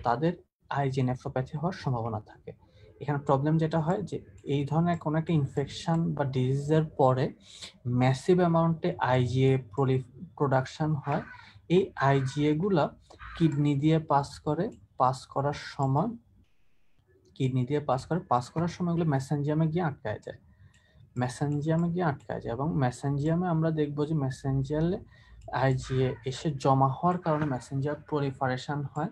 তাদের আইজিএ নেফ্রোপ্যাথি হওয়ার সম্ভাবনা থাকে। এখানে প্রবলেম যেটা হয় যে এই ধরনের কোনো একটা ইনফেকশন বা ডিজিজের পরে ম্যাসিভ অ্যামাউন্টে আইজিএ প্রোডাকশন হয়। এই আইজিএগুলা কিডনি দিয়ে পাস করে, পাস করার সময় কিডনি দিয়ে পাস করে পাস করার সময় এগুলো মেসেঞ্জিয়ামে গিয়ে আটকায় যায়, মেসেঞ্জিয়ামে গিয়ে আটকায় যায় এবং মেসেঞ্জিয়ামে আমরা দেখবো যে মেসেঞ্জিয়ালে আইজিএ এসে জমা হওয়ার কারণে মেসেঞ্জিয়ার প্রলিফারেশন হয়,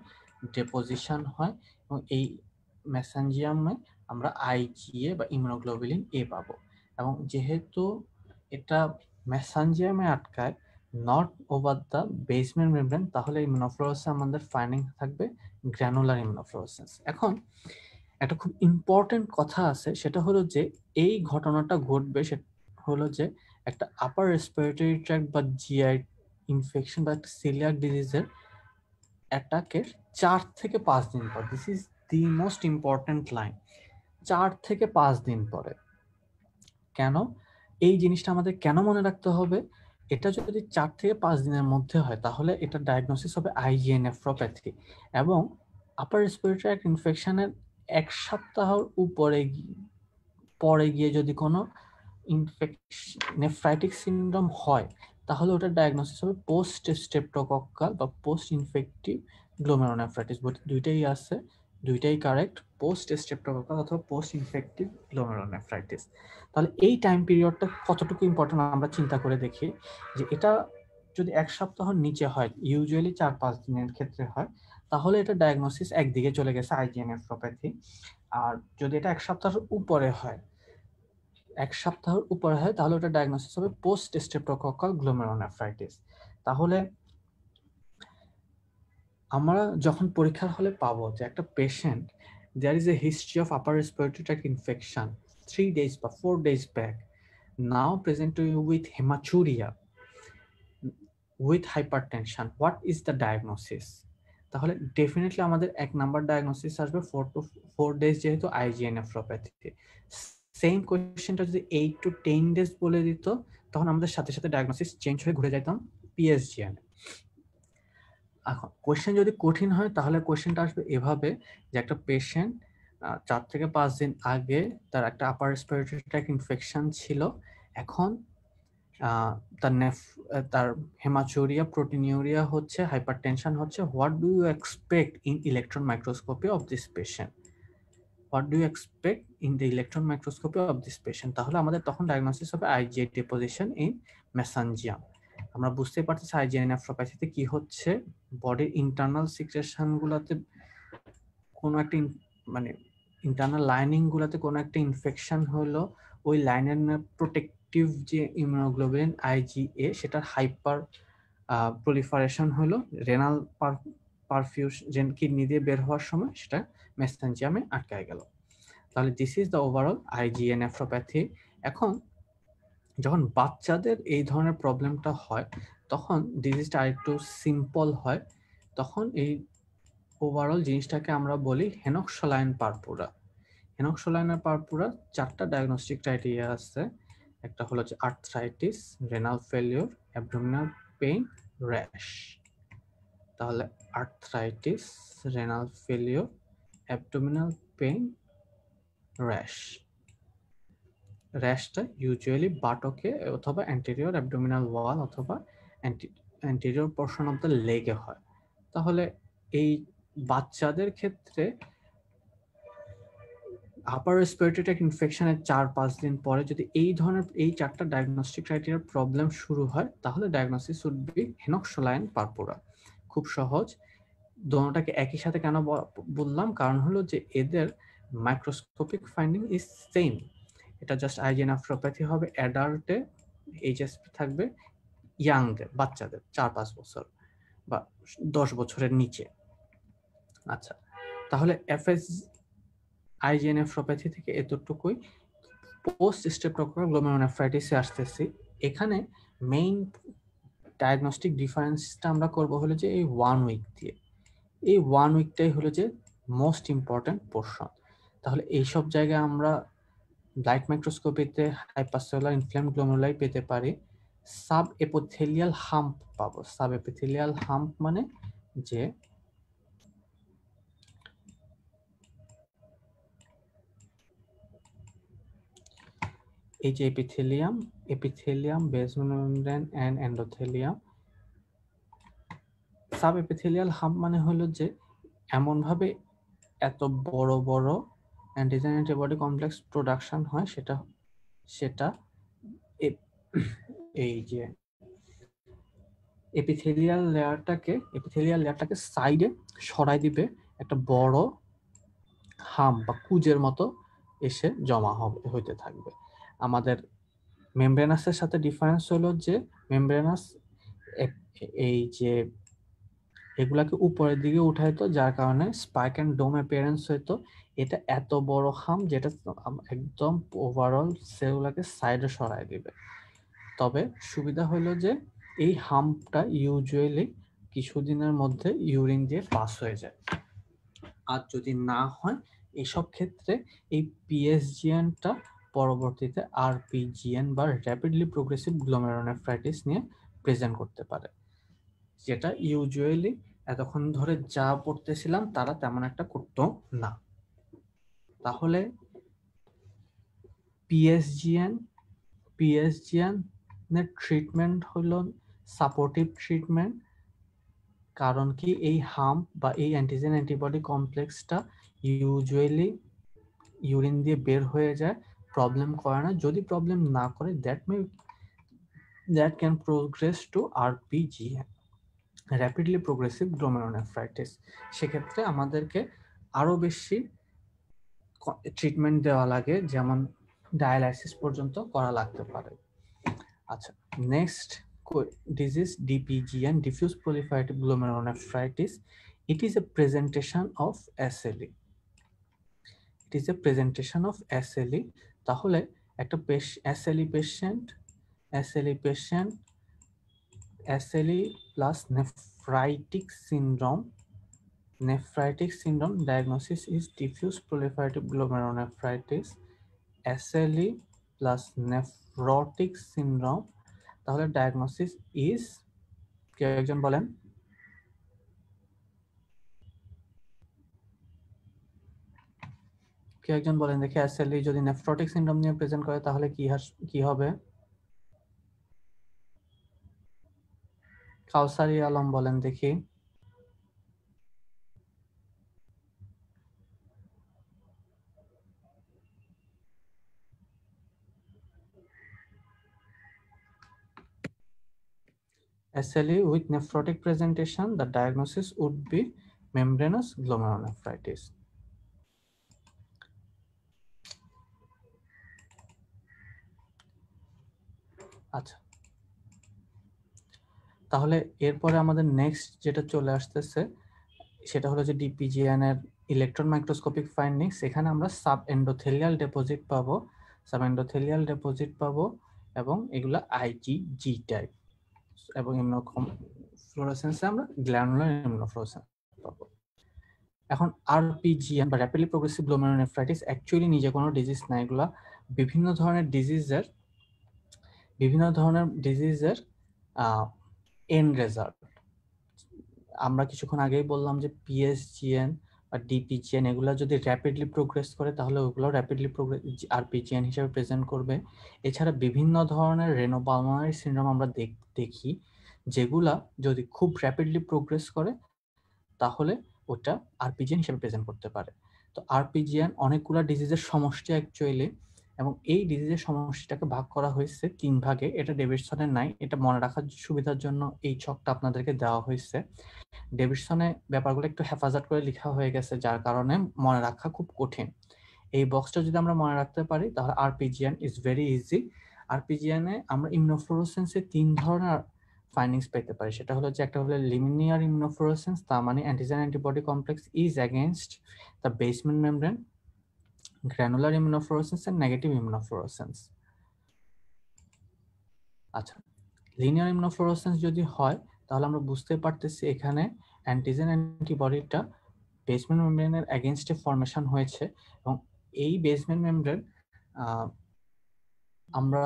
ডেপোজিশন হয়, এবং এই মেসেঞ্জিয়ামে আমরা আইজিএ বা ইমিউনোগ্লোবুলিন এ পাবো। এবং যেহেতু এটা মেসেঞ্জিয়ামে আটকায় not over the basement membrane, তাহলে ইমিউনোফ্লোরেসেন্স আমাদের ফাইন্ডিং থাকবে গ্র্যানুলার ইমিউনোফ্লোরেসেন্স। এখন একটা খুব ইম্পর্টেন্ট কথা আছে, সেটা হলো যে এই ঘটনাটা ঘটবে সেটা হলো যে একটা আপার রেসপিরেটরি ট্র্যাক্ট বা জিআই ইনফেকশন বা একটা সিলিয়াক ডিজিজের অ্যাটাকের চার থেকে পাঁচ দিন পর। This is the most important line, চার থেকে পাঁচ দিন পরে। কেন এই জিনিসটা আমাদের কেন মনে রাখতে হবে? এটা যদি চার থেকে পাঁচ দিনের মধ্যে হয় তাহলে এটা ডায়াগনোসিস হবে আইজিএ নেফ্রোপ্যাথি, এবং আপার রেসপিরেটরি ট্র্যাক্ট ইনফেকশনের এক সপ্তাহর উপরে পরে গিয়ে যদি কোনো ইনফেকশন নেফ্রাইটিক সিনড্রোম হয় তাহলে ওটার ডায়াগনোসিস হবে পোস্ট স্টেপটোকক্কাল বা পোস্ট ইনফেক্টিভ গ্লোমেরোনেফ্রাইটিস। দুইটাই আছে, দুইটাই কারেক্ট, পোস্ট স্টেপটোকক্কাল অথবা পোস্ট ইনফেক্টিভ গ্লোমেরোনেফ্রাইটিস। তাহলে এই টাইম পিরিয়ডটা কতটুকু ইম্পর্টেন্ট আমরা চিন্তা করে দেখি যে এটা যদি এক সপ্তাহর নিচে হয়, ইউজুয়ালি চার পাঁচ দিনের ক্ষেত্রে হয়, তাহলে এটা ডায়াগনোসিস একদিকে চলে গেছে আইজিএ নেফ্রোপ্যাথি। আর যদি এটা এক সপ্তাহের উপরে হয়, এক সপ্তাহের উপরে হয় তাহলে ওটা ডায়াগনোসিস হবে পোস্ট স্টেপটোকক্কাল গ্লোমেরোনেফ্রাইটিস। তাহলে আমরা যখন পরীক্ষার হলে পাবো যে একটা patient there is a history of upper respiratory tract infection three days বা four days back, now present to you with haematuria with hypertension, what is the diagnosis? তাহলে ডেফিনেটলি আমাদের এক নাম্বার ডায়াগনোসিস আসবে ফোর টু ফোর ডেজ যেহেতু IgA নেফ্রোপ্যাথিতে। Same কোয়েশ্চেনটা যদি eight two ten days বলে দিত তখন আমাদের সাথে সাথে ডায়াগনোসিস চেঞ্জ হয়ে ঘুরে যাইতাম পিএসজিএন। এখন কোয়েশ্চেন যদি কঠিন হয় তাহলে কোয়েশ্চেনটা আসবে এভাবে যে একটা পেশেন্ট চার থেকে পাঁচ দিন আগে তার একটা আপার রেসপিরেটরি ট্র্যাক্ট ইনফেকশন ছিল, এখন তার নেফ তার হেমাচুরিয়া প্রোটিনিউরিয়া হচ্ছে হাইপারটেনশন হচ্ছে what do you expect in electron microscopy of this patient what do you expect in the electron microscopy of this patient তাহলে আমাদের তখন ডায়াগনোসিস হবে আইজিএ ডিপোজিশন ইন মেসানজিয়াম। আমরা বুঝতে পারছি আইজিএ নেফ্রোপ্যাথিতে কি হচ্ছে, বডির ইন্টারনাল সিক্রেশনগুলোতে কোনো একটা মানে ইন্টারনাল লাইনিংগুলোতে কোনো একটা ইনফেকশন হলো, ওই লাইনের প্রোটেক্টিভ যে ইমিউনোগ্লোবিন আইজিএ সেটার হাইপার প্রলিফারেশন হলো রেনাল পারফিউশন কিডনি দিয়ে বের হওয়ার সময় সেটা মেসানজিয়ামে আটকায় গেল। তাহলে this is the overall IgA nephropathy. এখন যখন বাচ্চাদের এই ধরনের প্রবলেমটা হয় তখন ডিজিজটা আরেকটু সিম্পল হয়, তখন এই ওভারঅল জিনিসটাকে আমরা বলি হেনক-শ্যোনলাইন পারপুরা। হেনক-শ্যোনলাইনের পারপুরা চারটা ডায়াগনস্টিক ক্রাইটেরিয়া আছে, একটা হলো যে arthritis, renal failure, abdominal pain, rash. তাহলে arthritis, renal failure, abdominal pain, rash. র্যাশটা ইউজুয়ালি বাটকে অথবা অ্যান্টেরিয়র অ্যাবডোমিনাল ওয়াল অথবা অ্যান্টেরিয়র পোর্শন অফ দ্য লেগে হয়। তাহলে এই বাচ্চাদের ক্ষেত্রে আপার রেসপিরেটরি ট্র্যাক্ট ইনফেকশনের চার পাঁচ দিন পরে যদি এই ধরনের এই চারটা ডায়াগনস্টিক ক্রাইটেরিয়ার প্রবলেম শুরু হয় তাহলে diagnosis would be Henoch Schonlein purpura. খুব সহজ, দোনোটাকে একই সাথে কেন বললাম, কারণ হলো যে এদের মাইক্রোস্কোপিক ফাইন্ডিং ইজ সেম। এটা জাস্ট আইজিএ নেফ্রোপ্যাথি হবে অ্যাডাল্টে, এইচএসপি থাকবে ইয়াংদের বাচ্চাদের চার পাঁচ বছর বা দশ বছরের নিচে। আচ্ছা, তাহলে এফএস আইজিএ নেফ্রোপ্যাথি থেকে এতটুকুই। পোস্ট স্ট্রেপ্টোকোকাল গ্লোমেরুলোনেফ্রাইটিসে আসতেছি, এখানে মেইন ডায়াগনস্টিক ডিফারেন্সটা আমরা করবো হলো যে এই ওয়ান উইক দিয়ে, এই ওয়ান উইকটাই হলো যে মোস্ট ইম্পর্ট্যান্ট পোর্শন। তাহলে এইসব জায়গায় আমরা লাইট মাইক্রোস্কোপিতে হাইপারসেলুলার ইনফ্লেমড গ্লোমেরুলাই পেতে পারি, সাব এপিথেলিয়াল হাম্প পাবো। সাব এপিথেলিয়াল হাম্প মানে যে এই যে epithelium epithelium basement membrane and endothelium, sub epithelial hump মানে হলো যে এমন ভাবে এত বড় বড় অ্যান্টিজেন অ্যান্টিবডি কমপ্লেক্স প্রোডাকশন হয়, সেটা সেটা এই যে এপিথেলিয়াল লেয়ারটাকে এপিথেলিয়াল লেয়ারটাকে সাইডে সরাই দিবে, একটা বড় হাম বা কুজের মতো এসে জমা হবে হইতে থাকবে। আমাদের মেমব্রেনাসের সাথে ডিফারেন্স হলো যে মেমব্রেনাস এই যে এগুলাকে উপরের দিকে উঠাইতো, যার কারণে স্পাইক অ্যান্ড ডোম অ্যাপিয়ারেন্স হইতো। এটা এত বড় হাম যেটা একদম ওভারঅল সেলগুলোকে সাইডে সরাই দিবে। তবে সুবিধা হলো যে এই হামটা ইউজুয়ালি কিছুদিনের মধ্যে ইউরিন দিয়ে পাস হয়ে যায়। আর যদি না হয় এসব ক্ষেত্রে এই পিএসজিএনটা পরবর্তীতে আরপিজিএন বা র্যাপিডলি প্রোগ্রেসিভ গ্লোমেরুলোনেফ্রাইটিস নিয়ে প্রেজেন্ট করতে পারে, যেটা ইউজুয়ালি এতক্ষণ ধরে যা পড়তেছিলাম তারা তেমন একটা করতো না। তাহলে পিএসজিএন পিএসজিএন এর ট্রিটমেন্ট হলো সাপোর্টিভ ট্রিটমেন্ট, কারণ কি এই হাম বা এই অ্যান্টিজেন অ্যান্টিবডি কমপ্লেক্সটা ইউজুয়ালি ইউরিন দিয়ে বের হয়ে যায়, প্রবলেম করে না। যদি প্রবলেম না করে that may that can progress to RPGN rapidly progressive glomerulonephritis. সেক্ষেত্রে আমাদেরকে আরও বেশি ট্রিটমেন্ট দেওয়া লাগে, যেমন ডায়ালাইসিস পর্যন্ত করা লাগতে পারে। আচ্ছা, next disease DPGN diffuse proliferative glomerulonephritis. It is a presentation of SLE, it is a presentation of SLE. তাহলে একটা SLE patient SLE patient SLE plus nephritic syndrome nephritic syndrome diagnosis is diffuse proliferative glomerulonephritis S L E plus nephrotic syndrome. তাহলে diagnosis is কেউ একজন বলেন কেউ একজন বলেন দেখি, S L E যদি nephrotic syndrome নিয়ে প্রেজেন্ট করে তাহলে কি কি হবে? কাউসারি আলম বলেন দেখি। S L E with nephrotic presentation, the diagnosis would be membranous glomerulonephritis. আচ্ছা, তাহলে এরপরে আমাদের নেক্সট যেটা চলে আসতেছে সেটা হলো যে D P G N এর ইলেকট্রন মাইক্রোস্কোপিক ফাইন্ডিংস। এখানে আমরা সাব এন্ডোথেলিয়াল ডেপোজিট পাবো, সাব এন্ডোথেলিয়াল ডেপোজিট পাবো এবং এগুলা I G G টাইপ এবং ইমিউনোকম ফ্লোরোসেন্সে আমরা গ্ল্যানুলার ইমিউনোফ্লোরোসেন্স পাবো। এখন R P G N বা র্যাপিডলি প্রোগ্রেসিভ গ্লোমেরুলোনেফ্রাইটিস অ্যাকচুয়ালি নিজে কোনো ডিজিজ না, এগুলা বিভিন্ন ধরনের ডিজিজের বিভিন্ন ধরনের ডিজিজের এন্ড রেজাল্ট। আমরা কিছুক্ষণ আগেই বললাম যে P S G N বা D P G N এগুলো যদি র্যাপিডলি প্রোগ্রেস করে তাহলে ওগুলো rapidly progress R P G N হিসেবে প্রেজেন্ট করবে। এছাড়া বিভিন্ন ধরনের রেনোপালমোনারি সিনড্রোম আমরা দেখি যেগুলা যদি খুব র্যাপিডলি প্রোগ্রেস করে তাহলে ওটা R P G N হিসেবে প্রেজেন্ট করতে পারে। তো R P G N অনেকগুলো ডিজিজের সমষ্টি অ্যাকচুয়ালি, এবং এই ডিজিজের সমষ্টিটাকে ভাগ করা হয়েছে তিন ভাগে। এটা ডেভিডসনের নাই, এটা মনে রাখার সুবিধার জন্য এই ছকটা আপনাদেরকে দেওয়া হয়েছে। ডেভিডসনে ব্যাপারগুলো একটু হেফাজত করে লেখা হয়ে গেছে যার কারণে মনে রাখা খুব কঠিন। এই বক্সটা যদি আমরা মনে রাখতে পারি তাহলে R P G N is very easy. R P G N এ আমরা ইমিউনোফ্লোরোসেন্সে তিন ধরনের ফাইন্ডিংস পেতে পারি, সেটা হলো যে একটা হলো লিমিনিয়ার ইমিউনোফ্লোরোসেন্স, তার মানে antigen antibody complex is against the basement membrane, granular immunofluorescence and negative immunofluorescence. আচ্ছা, লিনিয়ার ইমিউনোফ্লোরোসেন্স যদি হয় তাহলে আমরা বুঝতে পারতেছি এখানে অ্যান্টিজেন অ্যান্টিবডিটা বেসমেন্ট মেমব্রেনের এগেইনস্টে ফর্মেশন হয়েছে এবং এই বেসমেন্ট মেমব্রেন আমরা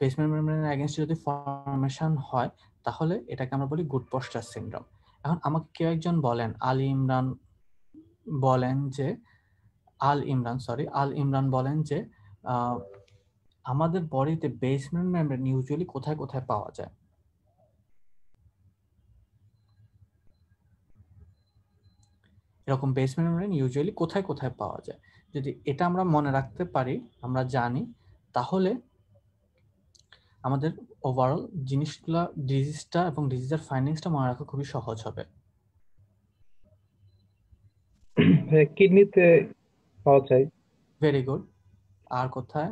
বেসমেন্ট মেমব্রেনের এগেইনস্টে যদি ফর্মেশন হয় তাহলে এটাকে আমরা বলি গুড পশ্চার সিনড্রোম। এখন আমাকে কেউ একজন বলেন, আলী ইমরান বলেন যে আল ইমরান সরি আল ইমরান বলেন যে আমাদের বডিতে বেসমেন্ট মেমব্রেন ইউজুয়ালি কোথায় কোথায় পাওয়া যায়? এরকম বেসমেন্ট মেমব্রেন ইউজুয়ালি কোথায় কোথায় পাওয়া যায় যদি এটা আমরা মনে রাখতে পারি, আমরা জানি, তাহলে আমাদের ওভারঅল জিনিসগুলা ডিজিজটা এবং ডিজিজের ফাইন্ডিংসটা মনে রাখা খুবই সহজ হবে। কিডনিতে পাওয়া যায়। Very good. আর কোথায়?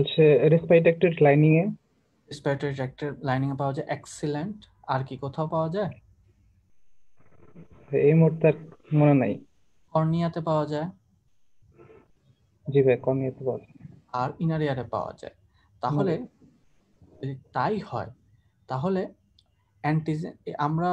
আচ্ছা, রেসপিরেটরি লাইনিং এ, রেসপিরেটরি ট্র্যাক্ট লাইনিং এ পাওয়া যায়। এক্সিলেন্ট। আর কি কোথাও পাওয়া যায়? এই মুহূর্তে মনে নাই। কর্নিয়াতে পাওয়া যায়। জি ভাই, কর্নিয়াতে পাওয়া যায়। আর ইনার ইয়ারে পাওয়া যায়। তাহলে যদি তাই হয় তাহলে অ্যান্টিজেন আমরা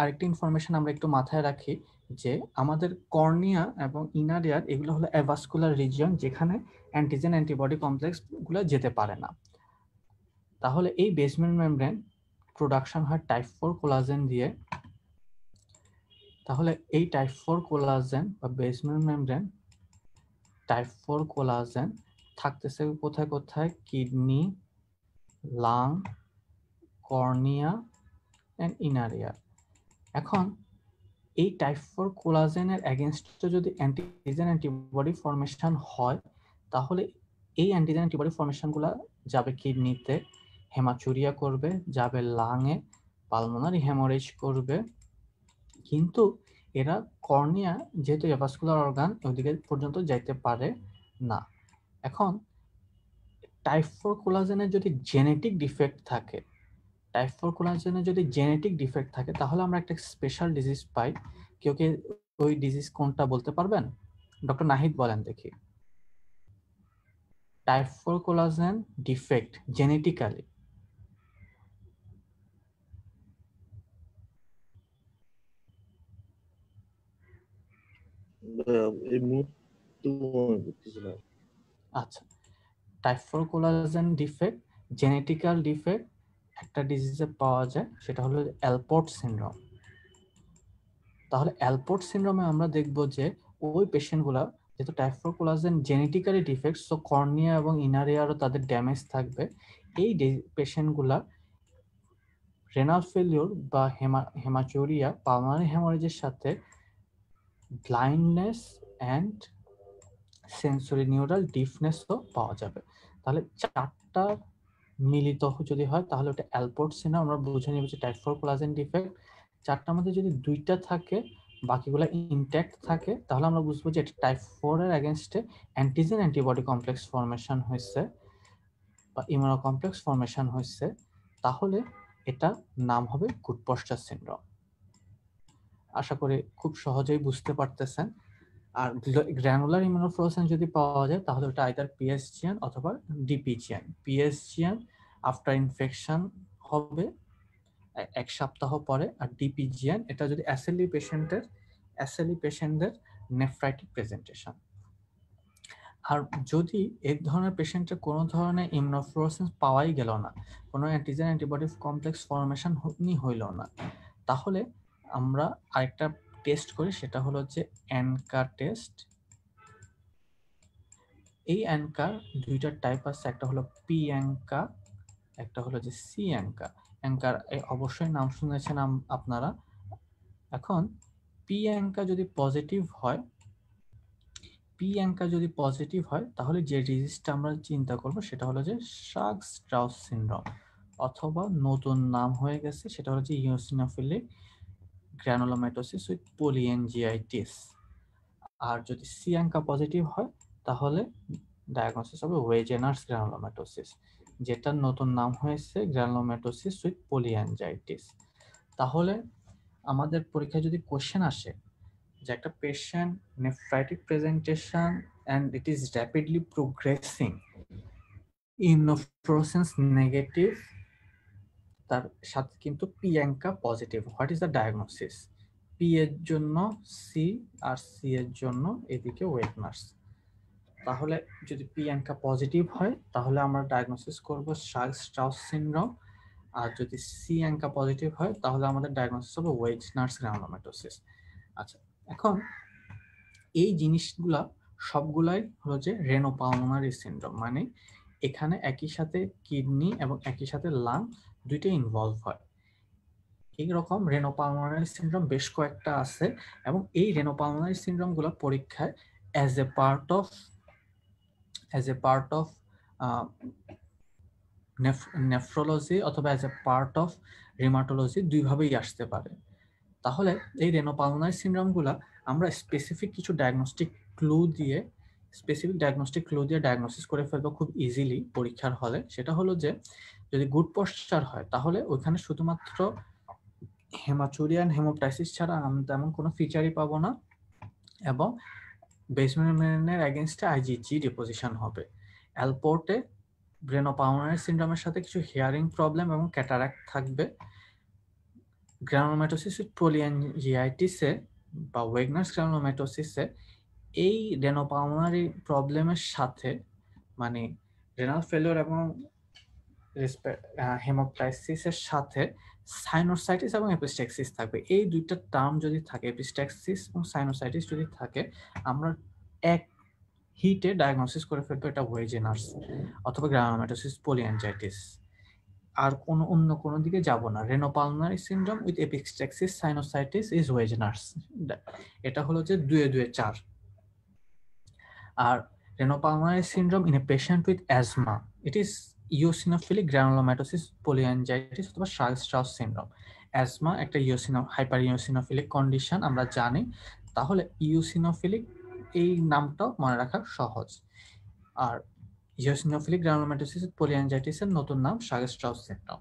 আরেকটা ইনফরমেশন আমরা একটু মাথায় রাখি যে আমাদের কর্নিয়া এবং ইনার ইয়ার এগুলো হলো অ্যাভাসকুলার রিজিয়ন যেখানে অ্যান্টিজেন অ্যান্টিবডি কমপ্লেক্সগুলো যেতে পারে না। তাহলে এই বেসমেন্ট মেমব্রেন প্রোডাকশন হয় টাইপ ফোর কোলাজেন দিয়ে। তাহলে এই টাইপ ফোর কোলাজেন বা basement membrane type four collagen থাকতেছে কোথায় কোথায়? Kidney, lung, cornea and inner ear. এখন এই টাইপ ফোর কোলাজেনের এগেইনস্টে যদি অ্যান্টিজেন অ্যান্টিবডি ফর্মেশন হয় তাহলে এই অ্যান্টিজেন অ্যান্টিবডি ফর্মেশনগুলো যাবে কিডনিতে, হেমাচুরিয়া করবে, যাবে লাংয়ে, পালমোনারি হেমোরেজ করবে, কিন্তু এরা কর্নিয়া যেহেতু অ্যাভাসকুলার অর্গান ওইদিকে পর্যন্ত যাইতে পারে না। এখন টাইপ ফোর কোলাজেনের যদি জেনেটিক ডিফেক্ট থাকে টাইপ ফোর কোলাজেনে যদি জেনেটিক ডিফেক্ট থাকে তাহলে আমরা একটা স্পেশাল ডিজিজ পাই। কেউ কি ওই ডিজিজ কোনটা বলতে পারবেন? ডক্টর নাহিদ বলেন দেখি। Type four collagen defect genetically আচ্ছা, type four collagen defect genetical defect একটা ডিজিজে পাওয়া যায়, সেটা হলো অ্যালপোর্ট সিনড্রোম। তাহলে অ্যালপোর্ট সিনড্রোমে আমরা দেখব যে ওই পেশেন্টগুলো যেহেতু type four collagen genetically defect, so cornea এবং ইনার ইয়ারও তাদের ড্যামেজ থাকবে। এই পেশেন্টগুলা রেনাল ফেলিওর বা হেমাচুরিয়া পালমানারি হেমোরেজের সাথে ব্লাইন্ডনেস অ্যান্ড সেন্সরি নিউরাল ডিফনেসও পাওয়া যাবে। তাহলে চারটা মিলিত যদি হয় তাহলে ওটা অ্যালপোর্ট সিনড্রোম আমরা বুঝে নিব যে টাইপ ফোর কোলাজেন ডিফেক্ট। চারটার মধ্যে যদি দুইটা থাকে বাকিগুলা ইনট্যাক্ট থাকে তাহলে আমরা বুঝবো যে এটা টাইপ ফোর এর এগেইনস্টে অ্যান্টিজেন অ্যান্টিবডি কমপ্লেক্স ফর্মেশন হয়েছে বা ইমিউনো কমপ্লেক্স ফর্মেশন হয়েছে, তাহলে এটা নাম হবে গুডপাশ্চার সিনড্রোম। আশা করি খুব সহজেই বুঝতে পারতেছেন। আর গ্র্যানুলার ইমিউনোফ্লোরেসেন্স যদি পাওয়া যায় তাহলে ওটা আইদার পিএসজিএন অথবা ডিপিজিএন। পিএসজিএন আফটার ইনফেকশন হবে এক সপ্তাহ পরে, আর ডিপিজিএন এটা যদি এসএলই পেশেন্টের এসএলই পেশেন্টদের নেফ্রাইটিক প্রেজেন্টেশন। আর যদি এই ধরনের পেশেন্টের কোনো ধরনের ইমিউনোফ্লোরেসেন্স পাওয়াই গেল না, কোনো অ্যান্টিজেন অ্যান্টিবডি কমপ্লেক্স ফর্মেশন হইল না, তাহলে আমরা আরেকটা টেস্ট করি, সেটা হলো যে অ্যানকা টেস্ট। এই অ্যানকার দুইটা টাইপ আছে, একটা হলো পি অ্যানকা, একটা হলো যে সি অ্যানকা। অ্যানকার অবশ্যই নাম শুনেছেন আপনারা। এখন পি অ্যানকা যদি পজিটিভ হয় পি অ্যানকা যদি পজিটিভ হয় তাহলে যে ডিজিজটা আমরা চিন্তা করব সেটা হলো যে শার্ক-স্ট্রাউস সিনড্রোম, অথবা নতুন নাম হয়ে গেছে সেটা হলো যে ইউসিনোফিলিক গ্র্যানুলোমাইটোসিস উইথ পলিএনজিআইটিস। আর যদি সি অ্যানকা পজিটিভ হয় তাহলে ডায়াগনোসিস হবে ওয়েজেনার্স গ্র্যানুলোমাইটোসিস, যেটার নতুন নাম হয়েছে গ্র্যানুলোমাইটোসিস উইথ পলিএনজিআইটিস। তাহলে আমাদের পরীক্ষায় যদি কোশ্চেন আসে যে একটা patient nephritic presentation and it is rapidly progressing, immunofluorescence negative, তার সাথে কিন্তু P ANCA positive, what is the diagnosis? P এর জন্য সি আর সি এর জন্য এদিকে ওয়েজেনার্স। তাহলে যদি পি অ্যানকা পজিটিভ হয় তাহলে আমরা ডায়াগনোসিস করব শার্ক-স্ট্রাউস সিনড্রোম, আর যদি সি অ্যানকা পজিটিভ হয় তাহলে আমাদের ডায়াগনোসিস হবে ওয়েজেনার্স গ্র্যানুলোমাইটোসিস। আচ্ছা, এখন এই জিনিসগুলা সবগুলাই হলো যে রেনোপালমোনারি সিনড্রোম, মানে এখানে একই সাথে কিডনি এবং একই সাথে লাং দুইটাই ইনভলভ হয়। এইরকম রেনোপালমোনারি সিনড্রোম বেশ কয়েকটা আছে, এবং এই রেনোপালমোনারি সিনড্রোমগুলো পরীক্ষায় as a part of as a part of nephrology অথবা as a part of rheumatology দুইভাবেই আসতে পারে। তাহলে এই রেনোপালমোনারি সিনড্রোমগুলো আমরা স্পেসিফিক কিছু ডায়াগনস্টিক ক্লু দিয়ে স্পেসিফিক ডায়াগনস্টিক ক্লু দিয়ে ডায়াগনোসিস করে ফেলবো খুব ইজিলি পরীক্ষার হলে। সেটা হলো যে যদি গুডপাশ্চার হয় তাহলে ওইখানে শুধুমাত্র হেমাচুরিয়ান হেমোপ্টাইসিস ছাড়া আমরা তেমন কোনো ফিচারই পাবো না, এবং বেসমেনের এগেনস্টে আইজিজি ডিপোজিশন হবে। অ্যালপোর্টে রেনোপালমোনারি সিনড্রোমের সাথে কিছু হিয়ারিং প্রবলেম এবং ক্যাটারাক্ট থাকবে। গ্র্যানুলোমাইটোসিস উইথ পলিএনজিআইটিসে বা ওয়েজেনার্স গ্র্যানুলোমাইটোসিসে এই রেনোপালমোনারি প্রবলেমের সাথে, মানে রেনাল ফেলিওর এবং হেমোপ্টাইসিসের সাথে সাইনোসাইটিস এবং এপিস্ট্যাক্সিস থাকবে। এই দুইটা টার্ম যদি থাকে, এপিস্ট্যাক্সিস এবং সাইনোসাইটিস যদি থাকে, আমরা এক হিটে ডায়াগনোসিস করে ফেলবো এটা ওয়েজেনার্স অথবা গ্র্যানুলোমাইটোসিস পলিএনজিআইটিস। আর কোনো অন্য কোনো দিকে যাব না। Renopulmonary syndrome with epistaxis sinusitis is Wegener's, এটা হলো যে দুয়ে দুয়ে চার। আর renopulmonary syndrome in a patient with asthma, it is eosinophilic granulomatosis polyangiitis অথবা শার্ক-স্ট্রাউস সিনড্রোম। অ্যাজমা একটা ইওসিনো হাইপার ইওসিনোফিলিক কন্ডিশন আমরা জানি, তাহলে ইওসিনোফিলিক এই নামটাও মনে রাখা সহজ। আর ইওসিনোফিলিক গ্র্যানুলোমাইটোসিস পলিএনজিআইটিসের নতুন নাম Churg Strauss syndrome.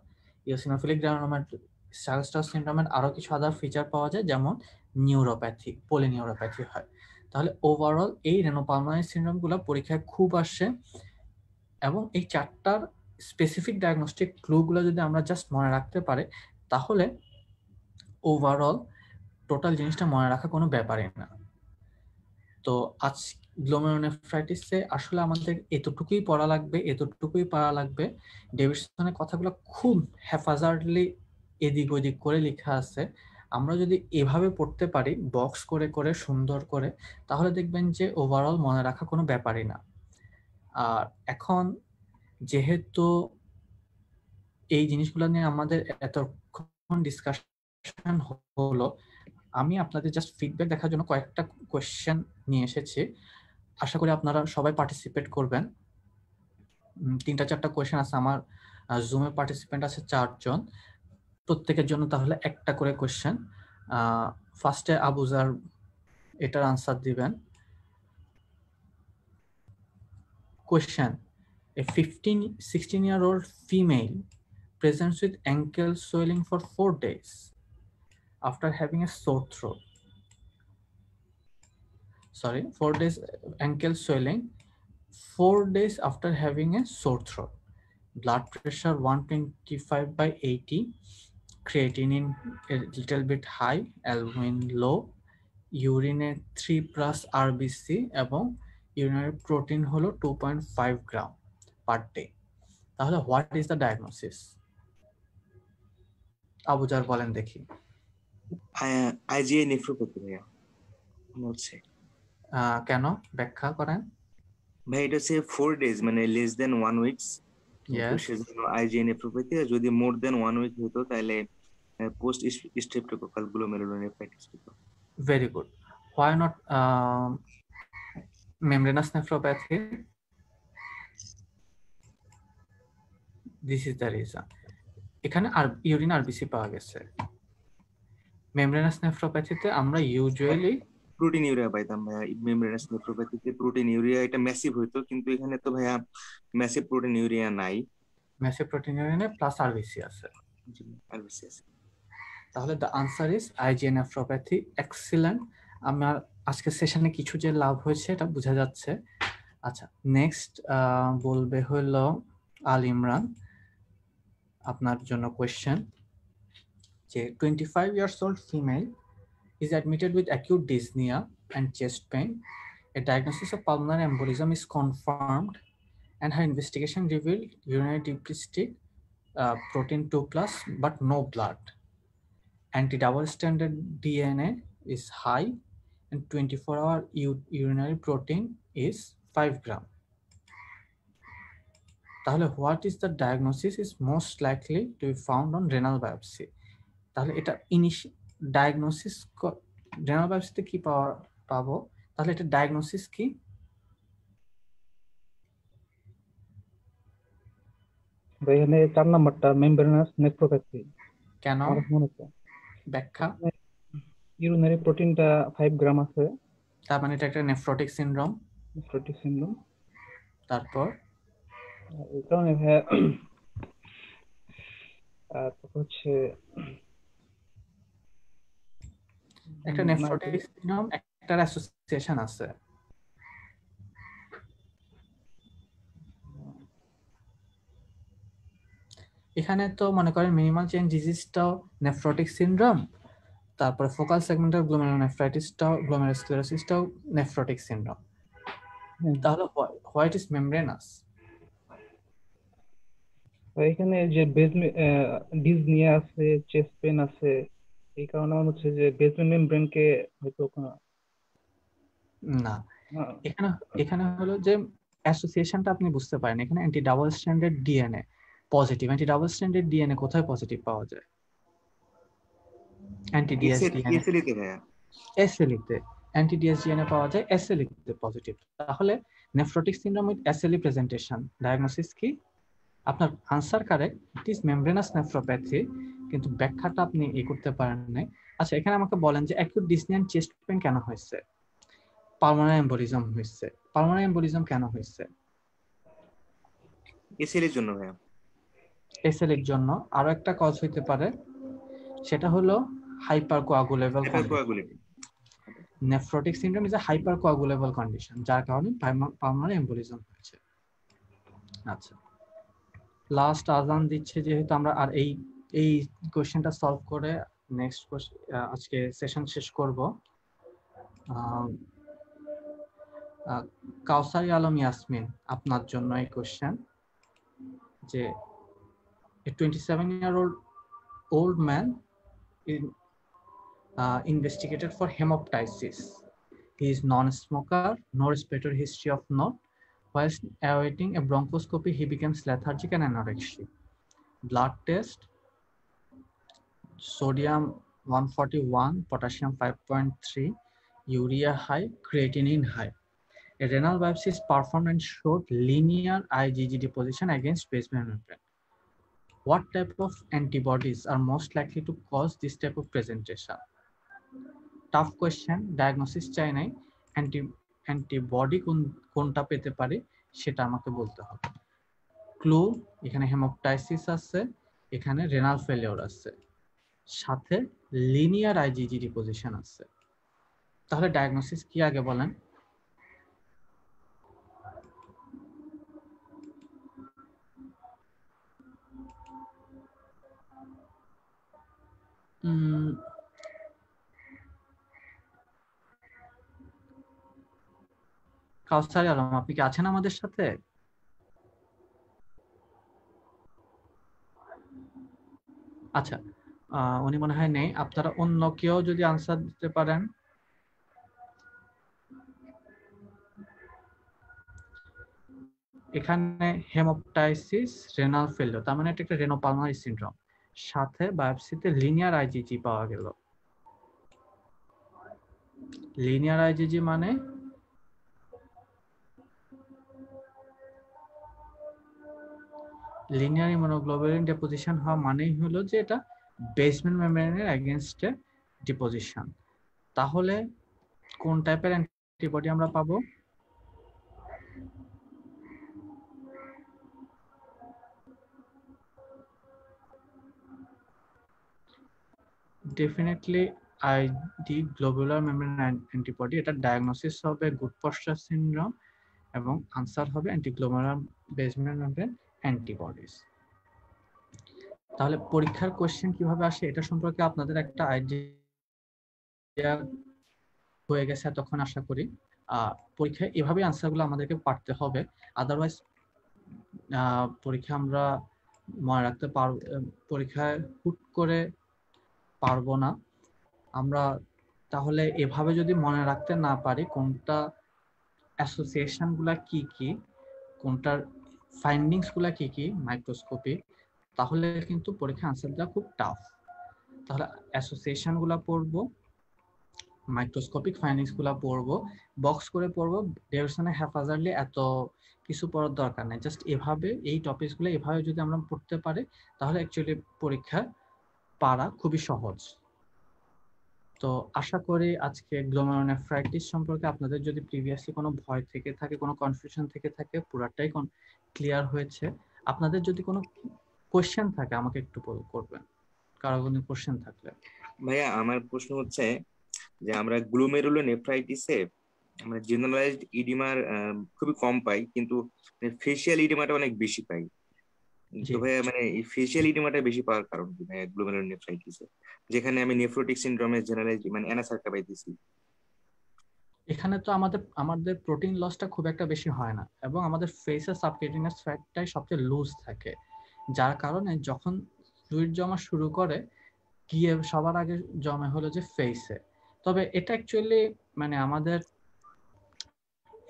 Eosinophilic granulomatosis Churg Strauss সিনড্রোমের আরও কিছু আদার ফিচার পাওয়া যায়, যেমন নিউরোপ্যাথি, পলিনিউরোপ্যাথি হয়। তাহলে ওভারঅল এই রেনোপালমোনারি সিনড্রোমগুলো পরীক্ষায় খুব আসে, এবং এই চারটার স্পেসিফিক ডায়াগনস্টিক ক্লুগুলো যদি আমরা জাস্ট মনে রাখতে পারি তাহলে ওভারঅল টোটাল জিনিসটা মনে রাখা কোনো ব্যাপারই না। তো আজ গ্লোমেরুলোনেফ্রাইটিসে আসলে আমাদের এতটুকুই পড়া লাগবে এতটুকুই পড়া লাগবে ডেভিডসনের কথাগুলো খুব হেফাজার্ডলি এদিক ওদিক করে লেখা আছে। আমরা যদি এভাবে পড়তে পারি বক্স করে করে সুন্দর করে, তাহলে দেখবেন যে ওভারঅল মনে রাখা কোনো ব্যাপারই না। আর এখন যেহেতু এই জিনিসগুলো নিয়ে আমাদের এতক্ষণ ডিসকাশন হলো। আমি আপনাদের জাস্ট ফিডব্যাক দেখার জন্য কয়েকটা কোয়েশ্চেন নিয়ে এসেছি, আশা করি আপনারা সবাই পার্টিসিপেট করবেন। তিনটা চারটা কোয়েশ্চেন আছে, আমার জুমে পার্টিসিপেন্ট আছে চারজন, প্রত্যেকের জন্য তাহলে একটা করে কোয়েশ্চেন। ফার্স্টে আবুজার এটার আনসার দিবেন। Question: A fifteen, sixteen year old female presents with ankle swelling for four days after having a sore throat. Sorry, four days ankle swelling, four days after having a sore throat. Blood pressure one twenty-five by eighty, creatinine a little bit high, albumin low, urine at three plus R B C above, urinary protein holo two point five gram. per day. তাহলে what is the diagnosis? Abuzar বলেন দেখি। IGA nephropathy ভাইয়া বলছে। কেন ব্যাখ্যা করেন ভাই? এটা সে four days মানে less than one weeks, yes, সেজন্য আইজিএ নেফ্রোপ্যাথি। আর যদি more than one week হতো তাহলে পোস্ট স্ট্রেপ্টোকোকাল গ্লোমেরুলার নেফ্রাইটিস হতো। Very good. Why not uh, membranous nephropathy? This is the reason. এখানে আর ইউরিন আরবিসি পাওয়া গেছে। মেমব্রেনাস নেফ্রোপ্যাথিতে আমরা ইউজুয়ালি প্রোটিনিউরিয়া পাইতাম ভাইয়া। মেমব্রেনাস নেফ্রোপ্যাথিতে প্রোটিনিউরিয়া এটা ম্যাসিভ হইতো, কিন্তু এখানে তো ভাইয়া ম্যাসিভ প্রোটিনিউরিয়া নাই। ম্যাসিভ প্রোটিনিউরিয়া নাই, প্লাস আরবিসি আছে। আরবিসি আছে। তাহলে the answer is IgA nephropathy. Excellent. আমার আজকে সেশনে কিছু যে লাভ হয়েছে এটা বোঝা যাচ্ছে। আচ্ছা, নেক্সট বলবে হলো আল ইমরান। আপনার জন্য কোয়েশ্চেন যে twenty-five years old female is admitted with acute dyspnea and chest pain. A diagnosis of pulmonary embolism is confirmed and her investigation revealed urinary dipstick uh, protein two plus but no blood. Anti double stranded D N A is high and twenty-four hour urinary protein is five gram. তাহলে what is the diagnosis is most likely to be found on renal biopsy. তাহলে এটা initial diagnosis. Renal বায়োপসিতে কি পাওয়া পাবো? তাহলে এটা diagnosis কি? এখানে চার নাম্বারটা মেমব্রেনাস নেফ্রোপ্যাথি। কেন? ব্যাখ্যা। ইউরিনারি প্রোটিনটা five গ্রাম আছে, তার মানে এটা একটা নেফ্রোটিক সিনড্রোম। Nephrotic syndrome. তারপর কারণে ভাইয়া হচ্ছে একটা নেফ্রোটিক সিনড্রোম, একটা অ্যাসোসিয়েশন আছে। এখানে তো মনে করেন মিনিমাল চেইন ডিজিজটাও নেফ্রোটিক সিনড্রোম, তারপরে ফোকাল সেগমেন্টাল গ্লোমেরুলোনেফ্রাইটিসটাও গ্লোমেরুলোস্ক্লেরোসিসটাও নেফ্রোটিক সিনড্রোম। তাহলে হোয়াট ইজ মেমব্রেনাস? এখানে যে ডিসনিয়া আছে, চেস্ট পেন আছে, এই কারণে আমার হচ্ছে যে বেসমেন্ট মেমব্রেন কে হয়তো না। এখানে এখানে হলো যে অ্যাসোসিয়েশনটা আপনি বুঝতে পারেন। এখানে anti double stranded DNA positive. Anti double stranded DNA কোথায় পজিটিভ পাওয়া যায়? অ্যান্টি ডিএস ডিএনএ এসএলইতে ভাইয়া। এসএলইতে অ্যান্টি ডিএস ডিএনএ পাওয়া যায়, এসএলইতে পজিটিভ। তাহলে nephrotic syndrome with SLE presentation, diagnosis কি? আপনার answer correct, it is membranous nephropathy, কিন্তু ব্যাখ্যাটা আপনি এ করতে পারেন নাই। আচ্ছা, এখানে আমাকে বলেন যে acute dyspnoea and chest pain কেন হয়েছে? পালমোনারি এমবোলিজম হয়েছে। পালমোনারি এমবোলিজম কেন হয়েছে? এসএলই এর জন্য ভাইয়া। এসএলই এর জন্য। আরো একটা কজ হতে পারে, সেটা হলো hypercoagulable condition. Nephrotic syndrome is a hypercoagulable condition, যার কারণে পালমোনারি এমবোলিজম হয়েছে। আচ্ছা, লাস্ট আজান দিচ্ছে, যেহেতু আমরা আর এই এই কোশ্চেনটা সলভ করে নেক্সট আজকে সেশন শেষ করব। কাউসারি আলম ইয়াসমিন, আপনার জন্য এই কোশ্চেন যে twenty-seven year old old man in uh, investigated for hemoptysis. He is non-smoker, no respiratory history of note. While awaiting a bronchoscopy, he becomes lethargic and anorexic. blood test, sodium one forty-one, potassium five point three, urea high, creatinine high. A renal biopsy is performed and showed linear IgG deposition against basement membrane. What type of antibodies are most likely to cause this type of presentation? Tough question, diagnosis chai nai, anti antibody কোনটা পেতে পারে সেটা আমাকে বলতে হবে। Clue এখানে haemoptysis আছে, এখানে রেনাল ফেলিওর আছে, সাথে লিনিয়ার আইজিজি ডিপোজিশন আছে। তাহলে ডায়াগনোসিস কি আগে বলেন? উম কাউসার আলম আপনি কি আছেন আমাদের সাথে? আচ্ছা উনি মনে হয় নেই, আপনারা অন্য কেউ যদি আনসার দিতে পারেন। এখানে হেমোপটাইসিস, রেনাল ফেলিওর, তার মানে এটা একটা রেনোপালমারি সিনড্রোম, সাথে বায়োপসিতে লিনিয়ার আইজিজি পাওয়া গেল। লিনিয়ার আইজিজি মানে লিনিয়ার ইমিউনোগ্লোবুলিন ডিপোজিশন হওয়া মানেই হলো যে এটা বেসমেন্ট মেমব্রেনের এগেইনস্টে ডিপোজিশন। তাহলে কোন টাইপের অ্যান্টিবডি আমরা পাবো? Definitely ID globular membrane antibody. এটা ডায়াগনোসিস হবে গুডপাশ্চার সিনড্রোম এবং আনসার হবে অ্যান্টিগ্লোবুলার বেসমেন্ট মেমব্রেন অ্যান্টিবডিস। তাহলে পরীক্ষার কোশ্চেন কিভাবে আসে এটা সম্পর্কে আপনাদের একটা আইডিয়া হয়ে গেছে তখন আশা করি। পরীক্ষায় এভাবে আনসারগুলো আমাদেরকে পারতে হবে, আদারওয়াইজ পরীক্ষা আমরা মনে রাখতে পারব, পরীক্ষায় হুট করে পারবো না আমরা। তাহলে এভাবে যদি মনে রাখতে না পারি কোনটা অ্যাসোসিয়েশনগুলো কি কি, কোনটার ফাইন্ডিংস গুলা কি কি মাইক্রোস্কোপে, তাহলে কিন্তু পরীক্ষা আনসার দেওয়া খুব টাফ। তাহলে অ্যাসোসিয়েশন গুলা পড়বো, মাইক্রোস্কোপিক ফাইন্ডিংস গুলা পড়বো, বক্স করে পড়বো। ডেভিডসনে হেফাজারলি এত কিছু পড়ার দরকার নেই, জাস্ট এভাবে এই টপিকস গুলো এভাবে যদি আমরা পড়তে পারি তাহলে অ্যাকচুয়ালি পরীক্ষা পারা খুবই সহজ। তো আশা করি আজকে গ্লোমেরুলোনেফ্রাইটিস সম্পর্কে আপনাদের যদি প্রিভিয়াসলি কোনো ভয় থেকে থাকে, কোনো কনফিউশন থেকে থাকে, পুরাটাই কোন ক্লিয়ার হয়েছে। আপনাদের যদি কোনো কোশ্চেন থাকে আমাকে একটু করবেন, কারো কোনো কোশ্চেন থাকলে। ভাইয়া আমার প্রশ্ন হচ্ছে যে আমরা গ্লোমেরুলোনেফ্রাইটিসে আমরা জেনারেলাইজড ইডিমার খুবই কম পাই কিন্তু ফেশিয়াল ইডিমাটা অনেক বেশি পাই, তো ভাইয়া মানে ফেশিয়াল ইডিমাটা বেশি পাওয়ার কারণ কি ভাইয়া গ্লোমেরুলোনেফ্রাইটিসে? যেখানে আমি নেফ্রোটিক সিনড্রোমে জেনারেল মানে অ্যানাসার্কা পাইতেছি, এখানে তো আমাদের আমাদের প্রোটিন লসটা খুব একটা বেশি হয় না এবং আমাদের ফেসের সাবকেটেনিয়াস ফ্যাটটাই সবচেয়ে লুজ থাকে, যার কারণে যখন ফ্লুইড জমা শুরু করে গিয়ে সবার আগে জমা হলো যে ফেসে। তবে এটা অ্যাকচুয়ালি মানে আমাদের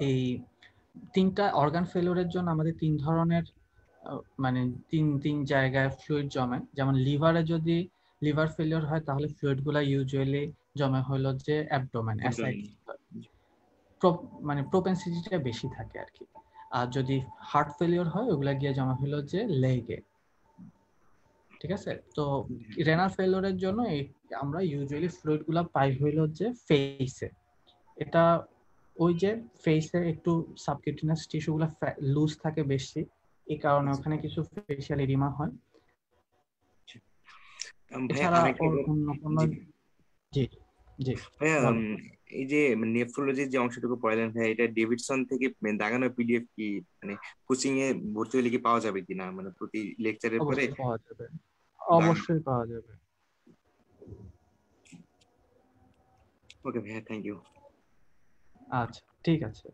এই তিনটা অর্গান ফেলিওরের জন্য আমাদের তিন ধরনের মানে তিন তিন জায়গায় ফ্লুইড জমে। যেমন লিভারে যদি লিভার ফেলিওর হয় তাহলে ফ্লুইড গুলা ইউজুয়ালি জমা হলো যে অ্যাবডোমেন, মানে প্রোপেনসিটিটা বেশি থাকে আর কি। আর যদি হার্ট ফেলিওর হয় ওগুলা গিয়ে জমা হলো যে লেগে, ঠিক আছে। তো রেনাল ফেলিওরের জন্য আমরা ইউজুয়ালি ফ্লুইড গুলা পাই হলো যে ফেসে। এটা ওই যে ফেসে একটু সাবকিউটিনাস টিস্যু গুলা লুজ থাকে বেশি, এই কারণে ওখানে কিছু ফেশিয়াল এডিমা হয়। এই যে নেফ্রোলজির যে অংশটুকু পড়ালেন ভাই, এটা ডেভিডসন থেকে দাগানো পিডিএফ কি মানে কোচিং এ ভর্তি হলে কি পাওয়া যাবে কিনা, মানে প্রতি লেকচারের পরে? অবশ্যই পাওয়া যাবে। ওকে ভাই থ্যাংক ইউ। আচ্ছা ঠিক আছে,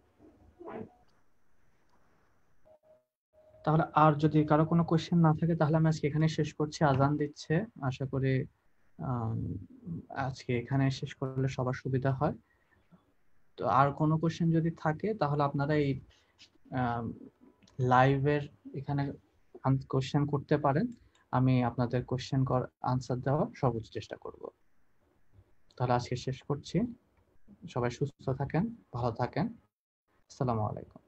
তাহলে আর যদি কারো কোনো কোয়েশ্চেন না থাকে তাহলে আমি আজকে এখানে শেষ করছি। আজান দিচ্ছে, আশা করি আজকে এখানে শেষ করলে সবার সুবিধা হয়। তো আর কোনো কোয়েশ্চেন যদি থাকে তাহলে আপনারা এই লাইভের এখানে কোয়েশ্চেন করতে পারেন। আমি আপনাদের কোশ্চেন কর আনসার দেওয়ার সর্বোচ্চ চেষ্টা করব। তাহলে আজকে শেষ করছি, সবাই সুস্থ থাকেন, ভালো থাকেন, আসসালামু আলাইকুম।